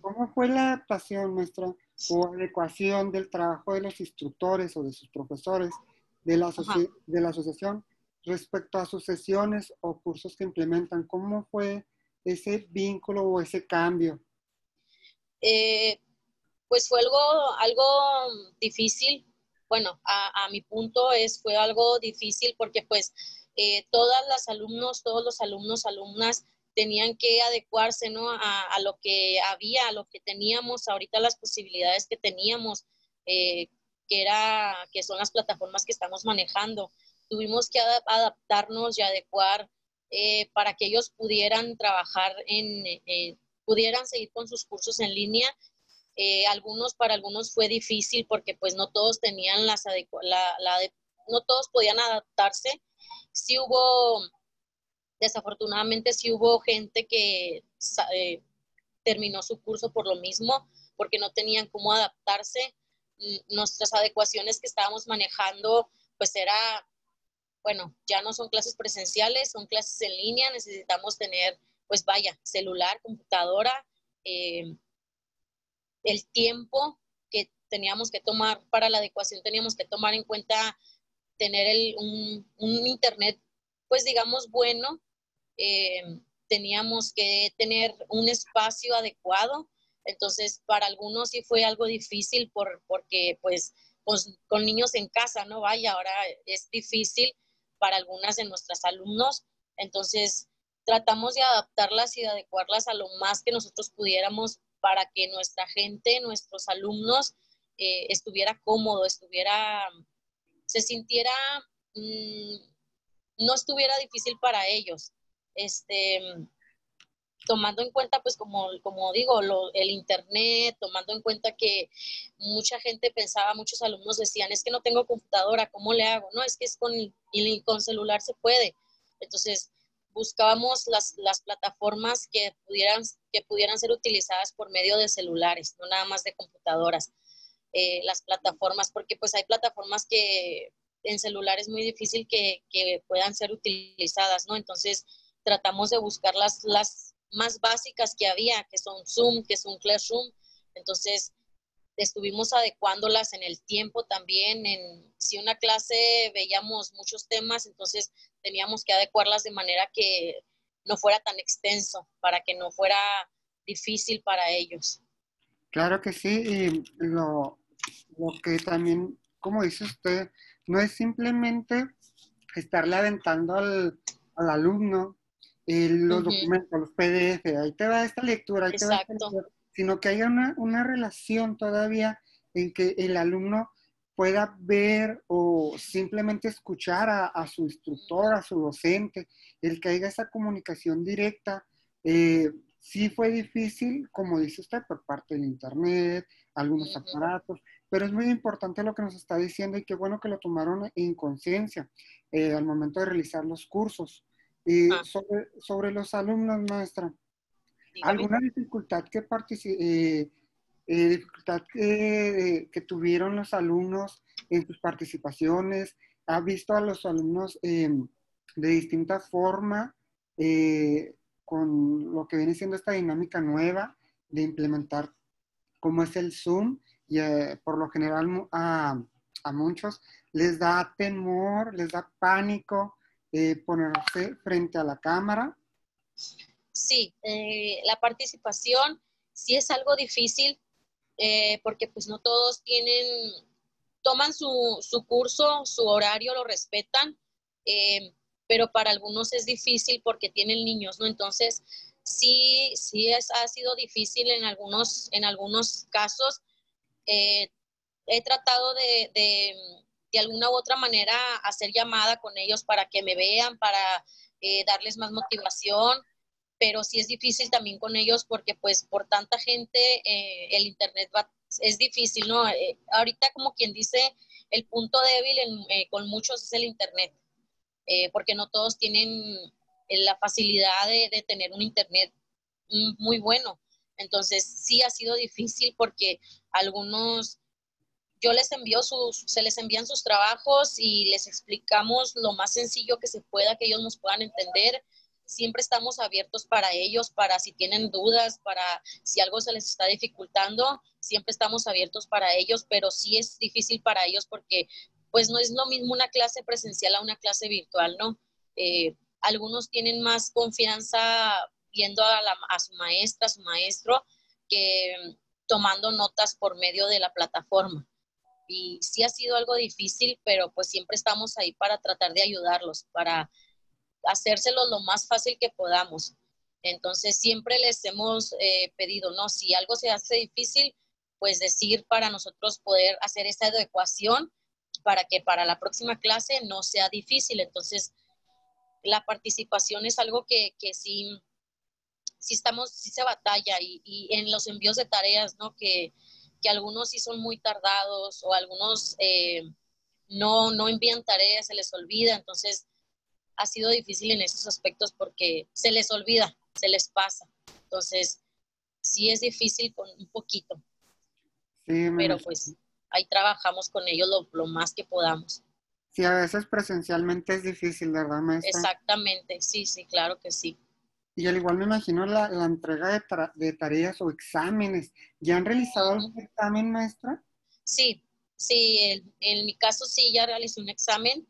¿cómo fue la adaptación, maestra, o adecuación del trabajo de los instructores o de sus profesores de la asociación respecto a sus sesiones o cursos que implementan? ¿Cómo fue ese vínculo o ese cambio? Pues fue algo difícil. Bueno, a mi punto fue algo difícil porque pues todos los alumnos, alumnas tenían que adecuarse, ¿no? A lo que había, a lo que teníamos ahorita, las posibilidades que teníamos, que son las plataformas que estamos manejando. Tuvimos que adaptarnos y adecuar para que ellos pudieran trabajar pudieran seguir con sus cursos en línea. Para algunos fue difícil porque pues no todos tenían no todos podían adaptarse. Desafortunadamente sí hubo gente que terminó su curso por lo mismo, porque no tenían cómo adaptarse. Nuestras adecuaciones que estábamos manejando pues era, bueno, ya no son clases presenciales, son clases en línea. Necesitamos tener, pues vaya, celular, computadora, el tiempo que teníamos que tomar para la adecuación, teníamos que tomar en cuenta tener un internet, pues digamos, bueno. Teníamos que tener un espacio adecuado. Entonces, para algunos sí fue algo difícil porque pues con niños en casa, ¿no? Vaya, ahora es difícil para algunas de nuestras alumnos. Entonces, tratamos de adaptarlas y de adecuarlas a lo más que nosotros pudiéramos para que nuestra gente, nuestros alumnos, estuviera cómodo, se sintiera, no estuviera difícil para ellos. Tomando en cuenta, pues como digo, el internet, tomando en cuenta que mucha gente pensaba, muchos alumnos decían, es que no tengo computadora, ¿cómo le hago? No, es que es con celular se puede. Entonces buscábamos las plataformas que pudieran ser utilizadas por medio de celulares, no nada más de computadoras. Las plataformas, porque pues hay plataformas que en celular es muy difícil que puedan ser utilizadas, ¿no? Entonces tratamos de buscar las más básicas que había, que son Zoom, que son Classroom. Entonces estuvimos adecuándolas en el tiempo también. Si una clase veíamos muchos temas, entonces teníamos que adecuarlas de manera que no fuera tan extenso, para que no fuera difícil para ellos. Claro que sí, y lo que también, como dice usted, no es simplemente estarle aventando al alumno los documentos, los PDF, ahí te va esta lectura, ahí te va esta lectura, sino que haya una relación todavía en que el alumno pueda ver o simplemente escuchar a su instructor, a su docente, el que haya esa comunicación directa. Sí fue difícil, como dice usted, por parte del internet, algunos aparatos, pero es muy importante lo que nos está diciendo y qué bueno que lo tomaron en conciencia al momento de realizar los cursos. Sobre los alumnos, maestra, ¿alguna dificultad que tuvieron los alumnos en sus participaciones? ¿Ha visto a los alumnos de distinta forma con lo que viene siendo esta dinámica nueva de implementar cómo es el Zoom? Y por lo general a muchos les da temor, les da pánico ponerse frente a la cámara. Sí, la participación sí es algo difícil porque pues no todos toman su curso, su horario, lo respetan, pero para algunos es difícil porque tienen niños, ¿no? Entonces, ha sido difícil en algunos casos. He tratado de alguna u otra manera hacer llamada con ellos para que me vean, para darles más motivación, pero sí es difícil también con ellos porque pues por tanta gente el internet es difícil, ¿no? Ahorita, como quien dice, el punto débil con muchos es el internet. Porque no todos tienen la facilidad de tener un internet muy bueno. Entonces, sí ha sido difícil porque algunos, se les envían sus trabajos y les explicamos lo más sencillo que se pueda, que ellos nos puedan entender. Siempre estamos abiertos para ellos, para si tienen dudas, para si algo se les está dificultando, siempre estamos abiertos para ellos, pero sí es difícil para ellos porque pues no es lo mismo una clase presencial a una clase virtual, ¿no? Algunos tienen más confianza viendo a su maestra, a su maestro, que tomando notas por medio de la plataforma. Y sí ha sido algo difícil, pero pues siempre estamos ahí para tratar de ayudarlos, para hacérselos lo más fácil que podamos. Entonces siempre les hemos pedido, ¿no? Si algo se hace difícil, pues decir para nosotros poder hacer esa adecuación para que para la próxima clase no sea difícil. Entonces, la participación es algo que sí se batalla y en los envíos de tareas, ¿no? Que algunos sí son muy tardados o algunos no envían tareas, se les olvida. Entonces, ha sido difícil en esos aspectos porque se les olvida, se les pasa. Entonces, sí es difícil con un poquito. Sí, pero pues ahí trabajamos con ellos lo más que podamos. Sí, a veces presencialmente es difícil, ¿verdad, maestra? Exactamente, sí, claro que sí. Y al igual me imagino la entrega de tareas o exámenes. ¿Ya han realizado algún examen, maestra? Sí, en mi caso sí, ya realicé un examen.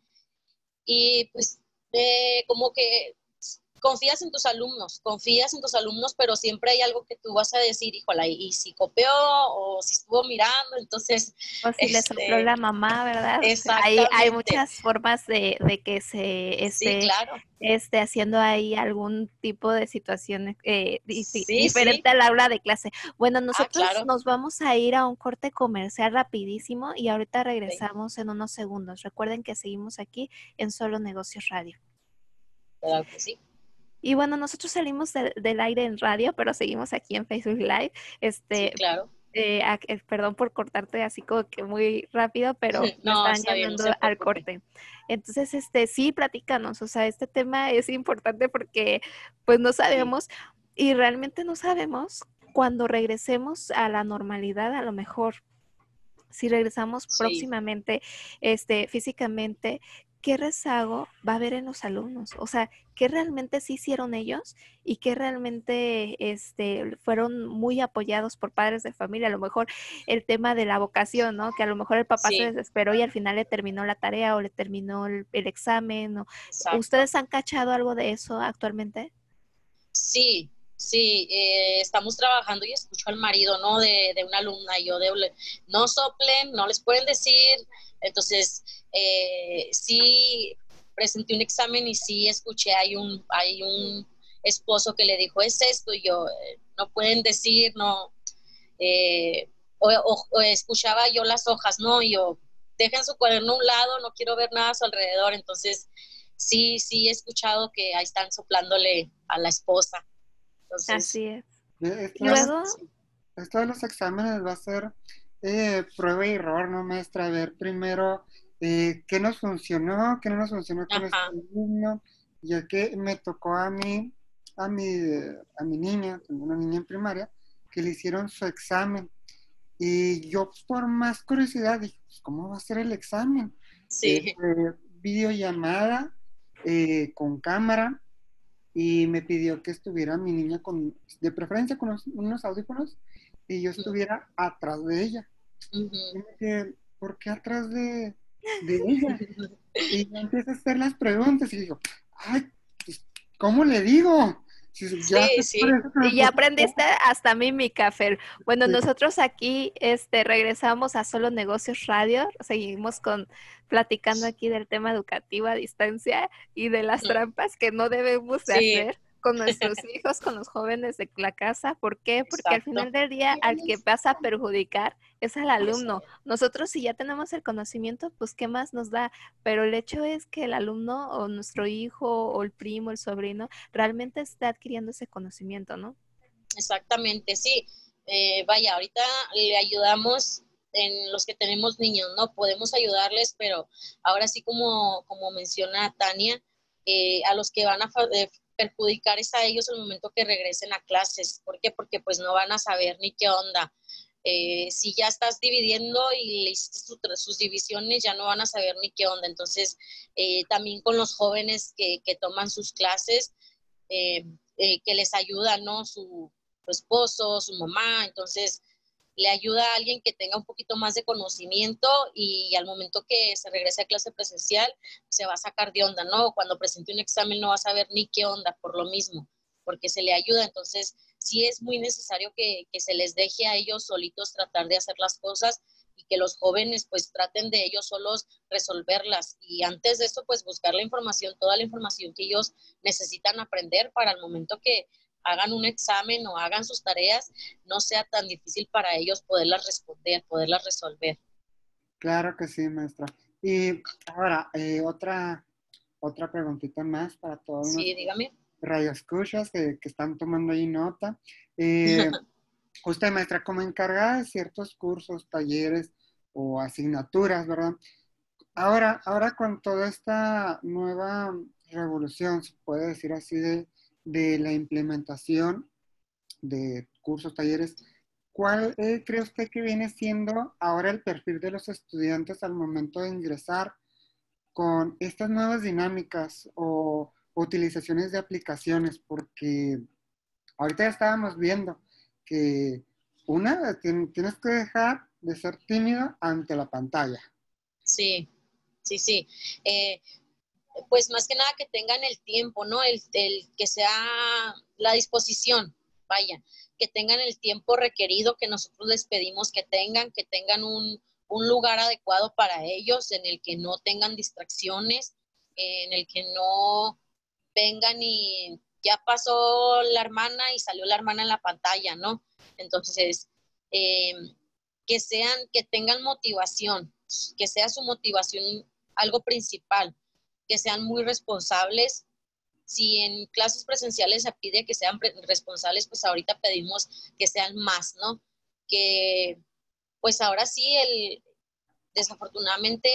Y pues como que confías en tus alumnos, pero siempre hay algo que tú vas a decir, híjole, y si copió o si estuvo mirando, entonces... O si le sopló la mamá, ¿verdad? Exactamente. Hay muchas formas de que se esté, sí, claro, haciendo ahí algún tipo de situación diferente al aula de clase. Bueno, nosotros nos vamos a ir a un corte comercial rapidísimo y ahorita regresamos en unos segundos. Recuerden que seguimos aquí en Solo Negocios Radio. Claro que sí. Y bueno, nosotros salimos del aire en radio, pero seguimos aquí en Facebook Live. Sí, claro. Perdón por cortarte así como que muy rápido, pero no, me están llamando al corte. Entonces, sí, platícanos. O sea, este tema es importante porque pues no sabemos, y realmente no sabemos cuando regresemos a la normalidad, a lo mejor. Si regresamos próximamente, físicamente, ¿qué rezago va a haber en los alumnos? O sea, ¿qué realmente sí hicieron ellos y qué realmente fueron muy apoyados por padres de familia? A lo mejor el tema de la vocación, ¿no? Que a lo mejor el papá se desesperó y al final le terminó la tarea o le terminó el examen. O... ¿Ustedes han cachado algo de eso actualmente? Sí. Sí, estamos trabajando y escucho al marido, ¿no? De una alumna, y yo no soplen, no les pueden decir. Entonces, sí presenté un examen y sí escuché, hay un esposo que le dijo, es esto, y yo, no pueden decir, no. O escuchaba yo las hojas, ¿no? Y yo, dejen su cuaderno a un lado, no quiero ver nada a su alrededor. Entonces, sí he escuchado que ahí están soplándole a la esposa. Entonces, así es. Luego, esto de los exámenes va a ser prueba y error, ¿no, maestra? A ver, primero, ¿qué nos funcionó? ¿Qué no nos funcionó con este niño? Ya que me tocó a mi niña, tengo una niña en primaria, que le hicieron su examen. Y yo, por más curiosidad, dije, ¿cómo va a ser el examen? Sí. Videollamada, con cámara. Y me pidió que estuviera mi niña de preferencia con unos audífonos, y yo estuviera atrás de ella. Y me dije, ¿por qué atrás de ella? Y yo empecé a hacer las preguntas y digo, ay, ¿cómo le digo? Y ya aprendiste hasta mímica, Fer. Bueno, nosotros aquí regresamos a Solo Negocios Radio, seguimos platicando aquí del tema educativo a distancia y de las trampas que no debemos de hacer con nuestros hijos, con los jóvenes de la casa. ¿Por qué? Porque al final del día al que vas a perjudicar es al alumno. Nosotros, si ya tenemos el conocimiento, pues qué más nos da, pero el hecho es que el alumno o nuestro hijo o el primo, el sobrino, realmente está adquiriendo ese conocimiento, ¿no? Exactamente, sí. Vaya, ahorita le ayudamos en los que tenemos niños, ¿no? Podemos ayudarles, pero ahora sí, como menciona Tania, a los que van a perjudicar es a ellos el momento que regresen a clases. ¿Por qué? Porque pues no van a saber ni qué onda. Si ya estás dividiendo y le hiciste sus divisiones, ya no van a saber ni qué onda. Entonces, también con los jóvenes que toman sus clases, que les ayuda, ¿no? Su esposo, su mamá. Entonces, le ayuda a alguien que tenga un poquito más de conocimiento, y al momento que se regrese a clase presencial, se va a sacar de onda, ¿no? Cuando presente un examen no va a saber ni qué onda, por lo mismo, porque se le ayuda. Entonces, sí es muy necesario que se les deje a ellos solitos tratar de hacer las cosas, y que los jóvenes pues traten de ellos solos resolverlas, y antes de eso pues buscar la información, toda la información que ellos necesitan aprender para el momento que hagan un examen o hagan sus tareas, no sea tan difícil para ellos poderlas responder, poderlas resolver. Claro que sí, maestra. Y ahora, otra preguntita más para todos dígame. Radioescuchas que están tomando ahí nota. Usted, maestra, como encargada de ciertos cursos, talleres o asignaturas, ¿verdad? Ahora con toda esta nueva revolución, se puede decir así, de la implementación de cursos, talleres, ¿cuál cree usted que viene siendo ahora el perfil de los estudiantes al momento de ingresar con estas nuevas dinámicas o utilizaciones de aplicaciones? Porque ahorita ya estábamos viendo que tienes que dejar de ser tímido ante la pantalla. Sí. pues más que nada que tengan el tiempo, ¿no? El que sea la disposición, vaya, que tengan el tiempo requerido que nosotros les pedimos que tengan un lugar adecuado para ellos, en el que no tengan distracciones, en el que no vengan y ya pasó la hermana y salió la hermana en la pantalla, ¿no? Entonces, que tengan motivación, que sea su motivación algo principal, que sean muy responsables. Si en clases presenciales se pide que sean responsables, pues ahorita pedimos que sean más, ¿no? Que, pues ahora sí, desafortunadamente,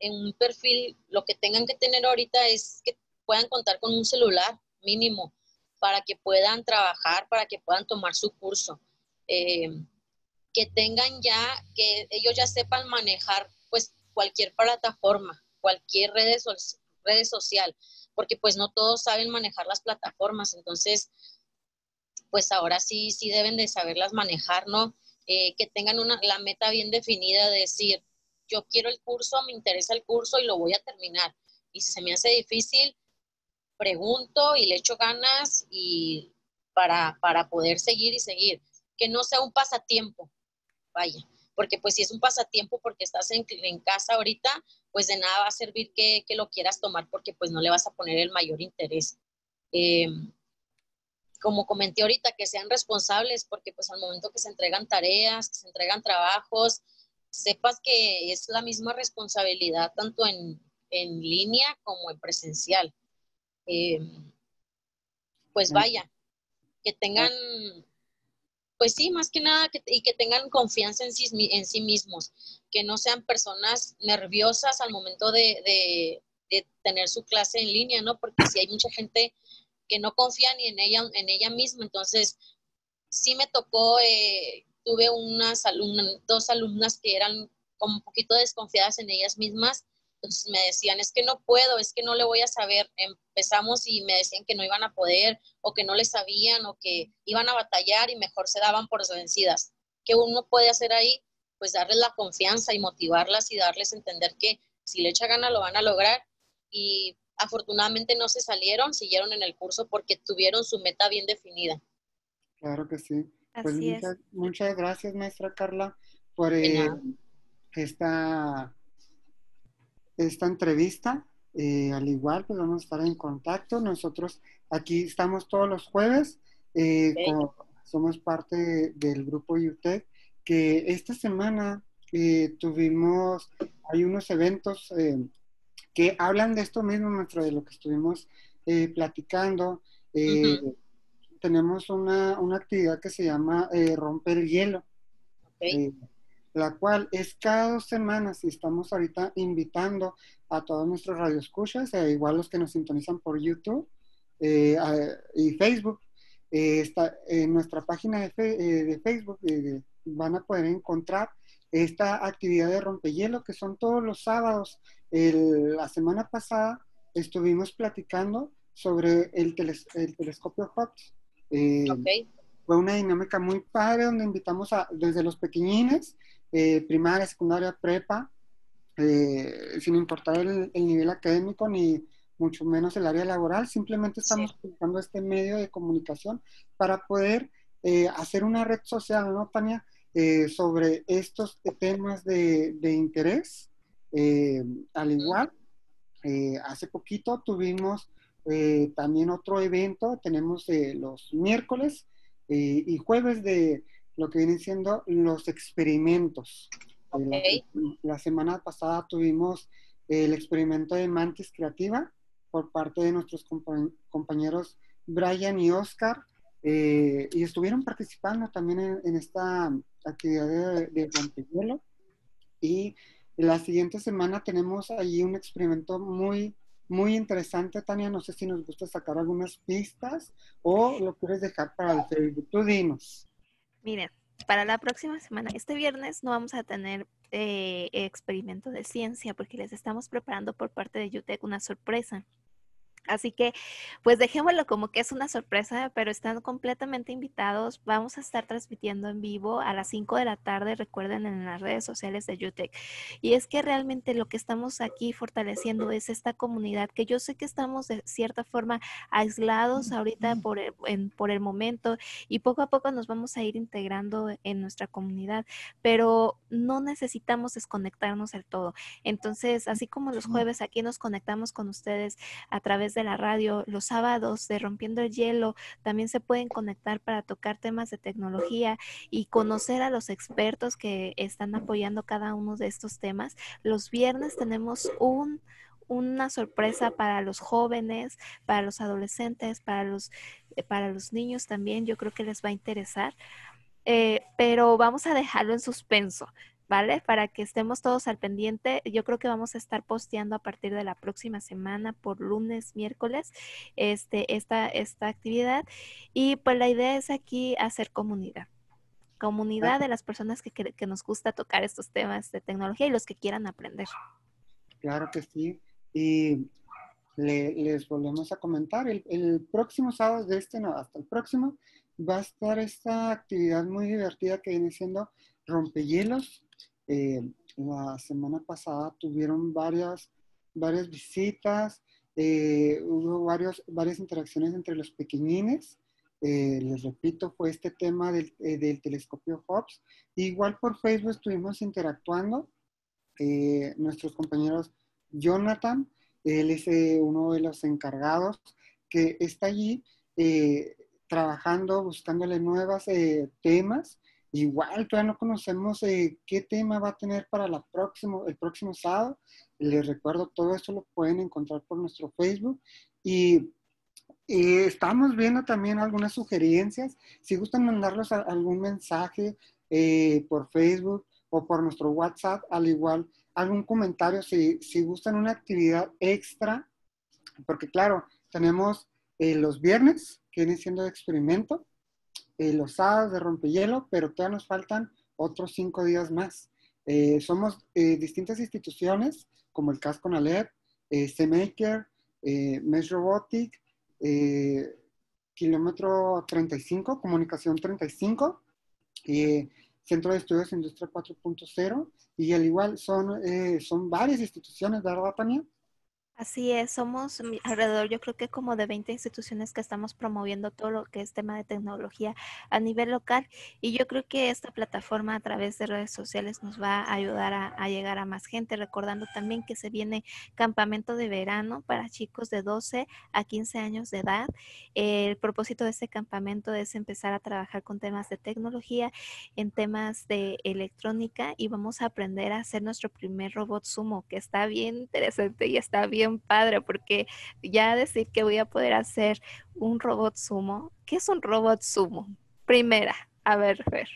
en un perfil, lo que tengan que tener ahorita es que puedan contar con un celular mínimo para que puedan trabajar, para que puedan tomar su curso. Que tengan ya, que ellos ya sepan manejar, pues, cualquier plataforma, cualquier red social, porque pues no todos saben manejar las plataformas, entonces pues ahora sí, sí deben de saberlas manejar, ¿no? Que tengan la meta bien definida de decir, yo quiero el curso, me interesa el curso y lo voy a terminar. Y si se me hace difícil, pregunto y le echo ganas y para poder seguir y seguir. Que no sea un pasatiempo, vaya, porque pues si es un pasatiempo porque estás en casa ahorita, pues de nada va a servir que lo quieras tomar porque pues no le vas a poner el mayor interés. Como comenté ahorita, que sean responsables porque pues al momento que se entregan tareas, que se entregan trabajos, sepas que es la misma responsabilidad tanto en línea como en presencial. Pues vaya, que tengan, pues sí, más que nada, y que tengan confianza en sí mismos, que no sean personas nerviosas al momento de tener su clase en línea, ¿no? Porque sí hay mucha gente que no confía ni en ella misma. Entonces, sí me tocó, tuve dos alumnas que eran como un poquito desconfiadas en ellas mismas, entonces me decían, es que no puedo, es que no le voy a saber. Empezamos y me decían que no iban a poder, o que no le sabían, o que iban a batallar y mejor se daban por vencidas. ¿Qué uno puede hacer ahí? Pues darles la confianza y motivarlas y darles a entender que si le echa gana lo van a lograr. Y afortunadamente no se salieron, siguieron en el curso porque tuvieron su meta bien definida. Claro que sí. Pues así es. Muchas gracias, maestra Carla, por esta entrevista. Al igual, pues vamos a estar en contacto. Nosotros aquí estamos todos los jueves, como somos parte del grupo UTEC, que esta semana hay unos eventos que hablan de esto mismo, maestro, de lo que estuvimos platicando. Tenemos una actividad que se llama Romper el Hielo. La cual es cada 2 semanas y estamos ahorita invitando a todos nuestros radioescuchas, igual los que nos sintonizan por YouTube y Facebook. Está en nuestra página de Facebook, van a poder encontrar esta actividad de rompehielo que son todos los sábados. La semana pasada estuvimos platicando sobre el telescopio Hubble. Fue una dinámica muy padre donde invitamos desde los pequeñines, primaria, secundaria, prepa, sin importar el nivel académico ni mucho menos el área laboral, simplemente estamos utilizando este medio de comunicación para poder hacer una red social, ¿no, Tania? Sobre estos temas de interés. Al igual, hace poquito tuvimos también otro evento, tenemos los miércoles y jueves de lo que vienen siendo los experimentos. La semana pasada tuvimos el experimento de mantis creativa por parte de nuestros compañeros Brian y Oscar, y estuvieron participando también en esta actividad de rompehielo. Y la siguiente semana tenemos allí un experimento muy, muy interesante, Tania. No sé si nos gusta sacar algunas pistas o lo quieres dejar para el Facebook. Tú dinos. Miren, para la próxima semana, este viernes no vamos a tener experimento de ciencia porque les estamos preparando por parte de UTEC una sorpresa. Así que, pues dejémoslo como que es una sorpresa, pero están completamente invitados. Vamos a estar transmitiendo en vivo a las 5 de la tarde, recuerden, en las redes sociales de UTEC. Y es que realmente lo que estamos aquí fortaleciendo es esta comunidad, que yo sé que estamos de cierta forma aislados ahorita por el momento, y poco a poco nos vamos a ir integrando en nuestra comunidad, pero no necesitamos desconectarnos del todo. Entonces, así como los jueves aquí nos conectamos con ustedes a través de la radio, los sábados de Rompiendo el Hielo también se pueden conectar para tocar temas de tecnología y conocer a los expertos que están apoyando cada uno de estos temas. Los viernes tenemos una sorpresa para los jóvenes, para los adolescentes, para los niños también. Yo creo que les va a interesar, pero vamos a dejarlo en suspenso, ¿vale? Para que estemos todos al pendiente. Yo creo que vamos a estar posteando a partir de la próxima semana, por lunes, miércoles, esta actividad. Y pues la idea es aquí hacer comunidad. Comunidad de las personas que nos gusta tocar estos temas de tecnología y los que quieran aprender. Claro que sí. Y les volvemos a comentar, el próximo sábado de este, no, hasta el próximo, va a estar esta actividad muy divertida que viene siendo Rompehielos. La semana pasada tuvieron varias visitas, hubo varias interacciones entre los pequeñines. Les repito, fue este tema del telescopio Hubble. Igual por Facebook estuvimos interactuando. Nuestros compañeros Jonathan, él es uno de los encargados que está allí trabajando, buscándole nuevos temas. Igual todavía no conocemos qué tema va a tener para el próximo sábado. Les recuerdo, todo esto lo pueden encontrar por nuestro Facebook. Y estamos viendo también algunas sugerencias. Si gustan mandarlos algún mensaje por Facebook o por nuestro WhatsApp, al igual algún comentario, si gustan una actividad extra, porque claro, tenemos los viernes, que viene siendo de experimento, los sábados de Rompehielo, pero todavía nos faltan otros 5 días más. Somos distintas instituciones, como el CAS Conalep, C-Maker, Mesh Robotik, Kilómetro 35, Comunicación 35, Centro de Estudios Industria 4.0, y al igual son varias instituciones, ¿verdad, Tania? Así es, somos alrededor, yo creo que como de 20 instituciones que estamos promoviendo todo lo que es tema de tecnología a nivel local, y yo creo que esta plataforma a través de redes sociales nos va a ayudar a llegar a más gente, recordando también que se viene campamento de verano para chicos de 12 a 15 años de edad. El propósito de este campamento es empezar a trabajar con temas de tecnología, en temas de electrónica, y vamos a aprender a hacer nuestro primer robot sumo, que está bien interesante y está bien padre, porque ya decir que voy a poder hacer un robot sumo. ¿Qué es un robot sumo? Primera, a ver, Fer.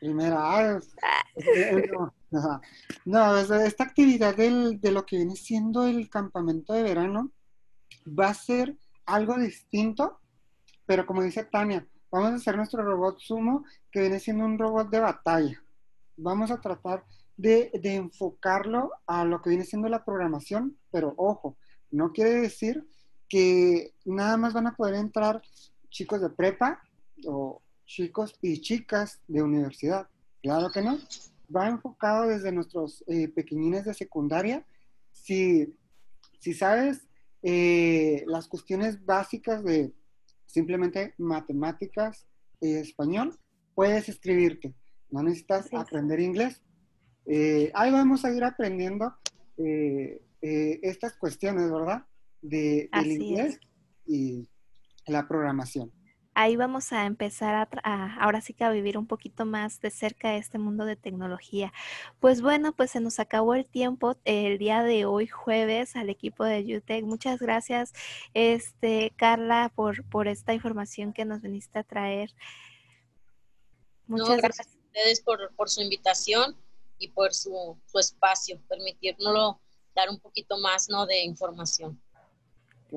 Primera, no, esta actividad de lo que viene siendo el campamento de verano va a ser algo distinto, pero como dice Tania, vamos a hacer nuestro robot sumo, que viene siendo un robot de batalla. Vamos a tratar de enfocarlo a lo que viene siendo la programación, pero ojo, no quiere decir que nada más van a poder entrar chicos de prepa o chicos y chicas de universidad. Claro que no. Va enfocado desde nuestros pequeñines de secundaria. Si sabes las cuestiones básicas de simplemente matemáticas, español, puedes escribirte. No necesitas aprender inglés. Ahí vamos a ir aprendiendo estas cuestiones, ¿verdad? Del inglés y la programación. Ahí vamos a empezar ahora sí que a vivir un poquito más de cerca este mundo de tecnología. Pues bueno, pues se nos acabó el tiempo el día de hoy jueves al equipo de UTEC. Muchas gracias, Carla, por esta información que nos viniste a traer. Muchas gracias a ustedes por su invitación y por su espacio, permitirnoslo dar un poquito más, ¿no?, de información.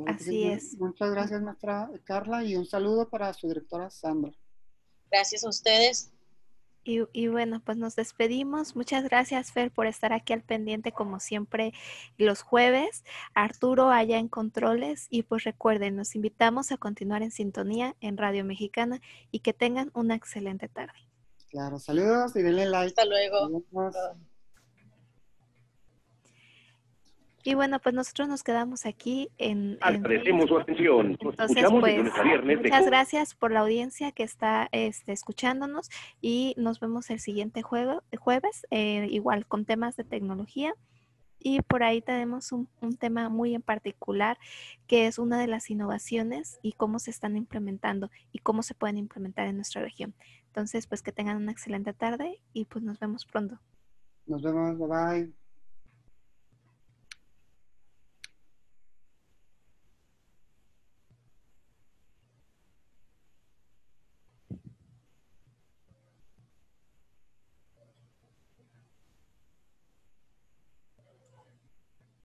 Así es. Muchas gracias, maestra Carla, y un saludo para su directora Sandra. Gracias a ustedes. Y bueno, pues nos despedimos. Muchas gracias, Fer, por estar aquí al pendiente como siempre los jueves. Arturo allá en controles. Y pues recuerden, nos invitamos a continuar en sintonía en Radio Mexicana y que tengan una excelente tarde. Claro, saludos y denle like. Hasta luego. Saludos. Y bueno, pues nosotros nos quedamos aquí en... Agradecemos su atención. Entonces, escuchamos pues, de lunes a viernes. Muchas gracias por la audiencia que está escuchándonos y nos vemos el siguiente jueves, igual con temas de tecnología. Y por ahí tenemos un tema muy en particular que es una de las innovaciones y cómo se están implementando y cómo se pueden implementar en nuestra región. Entonces, pues que tengan una excelente tarde y pues nos vemos pronto. Nos vemos, bye bye.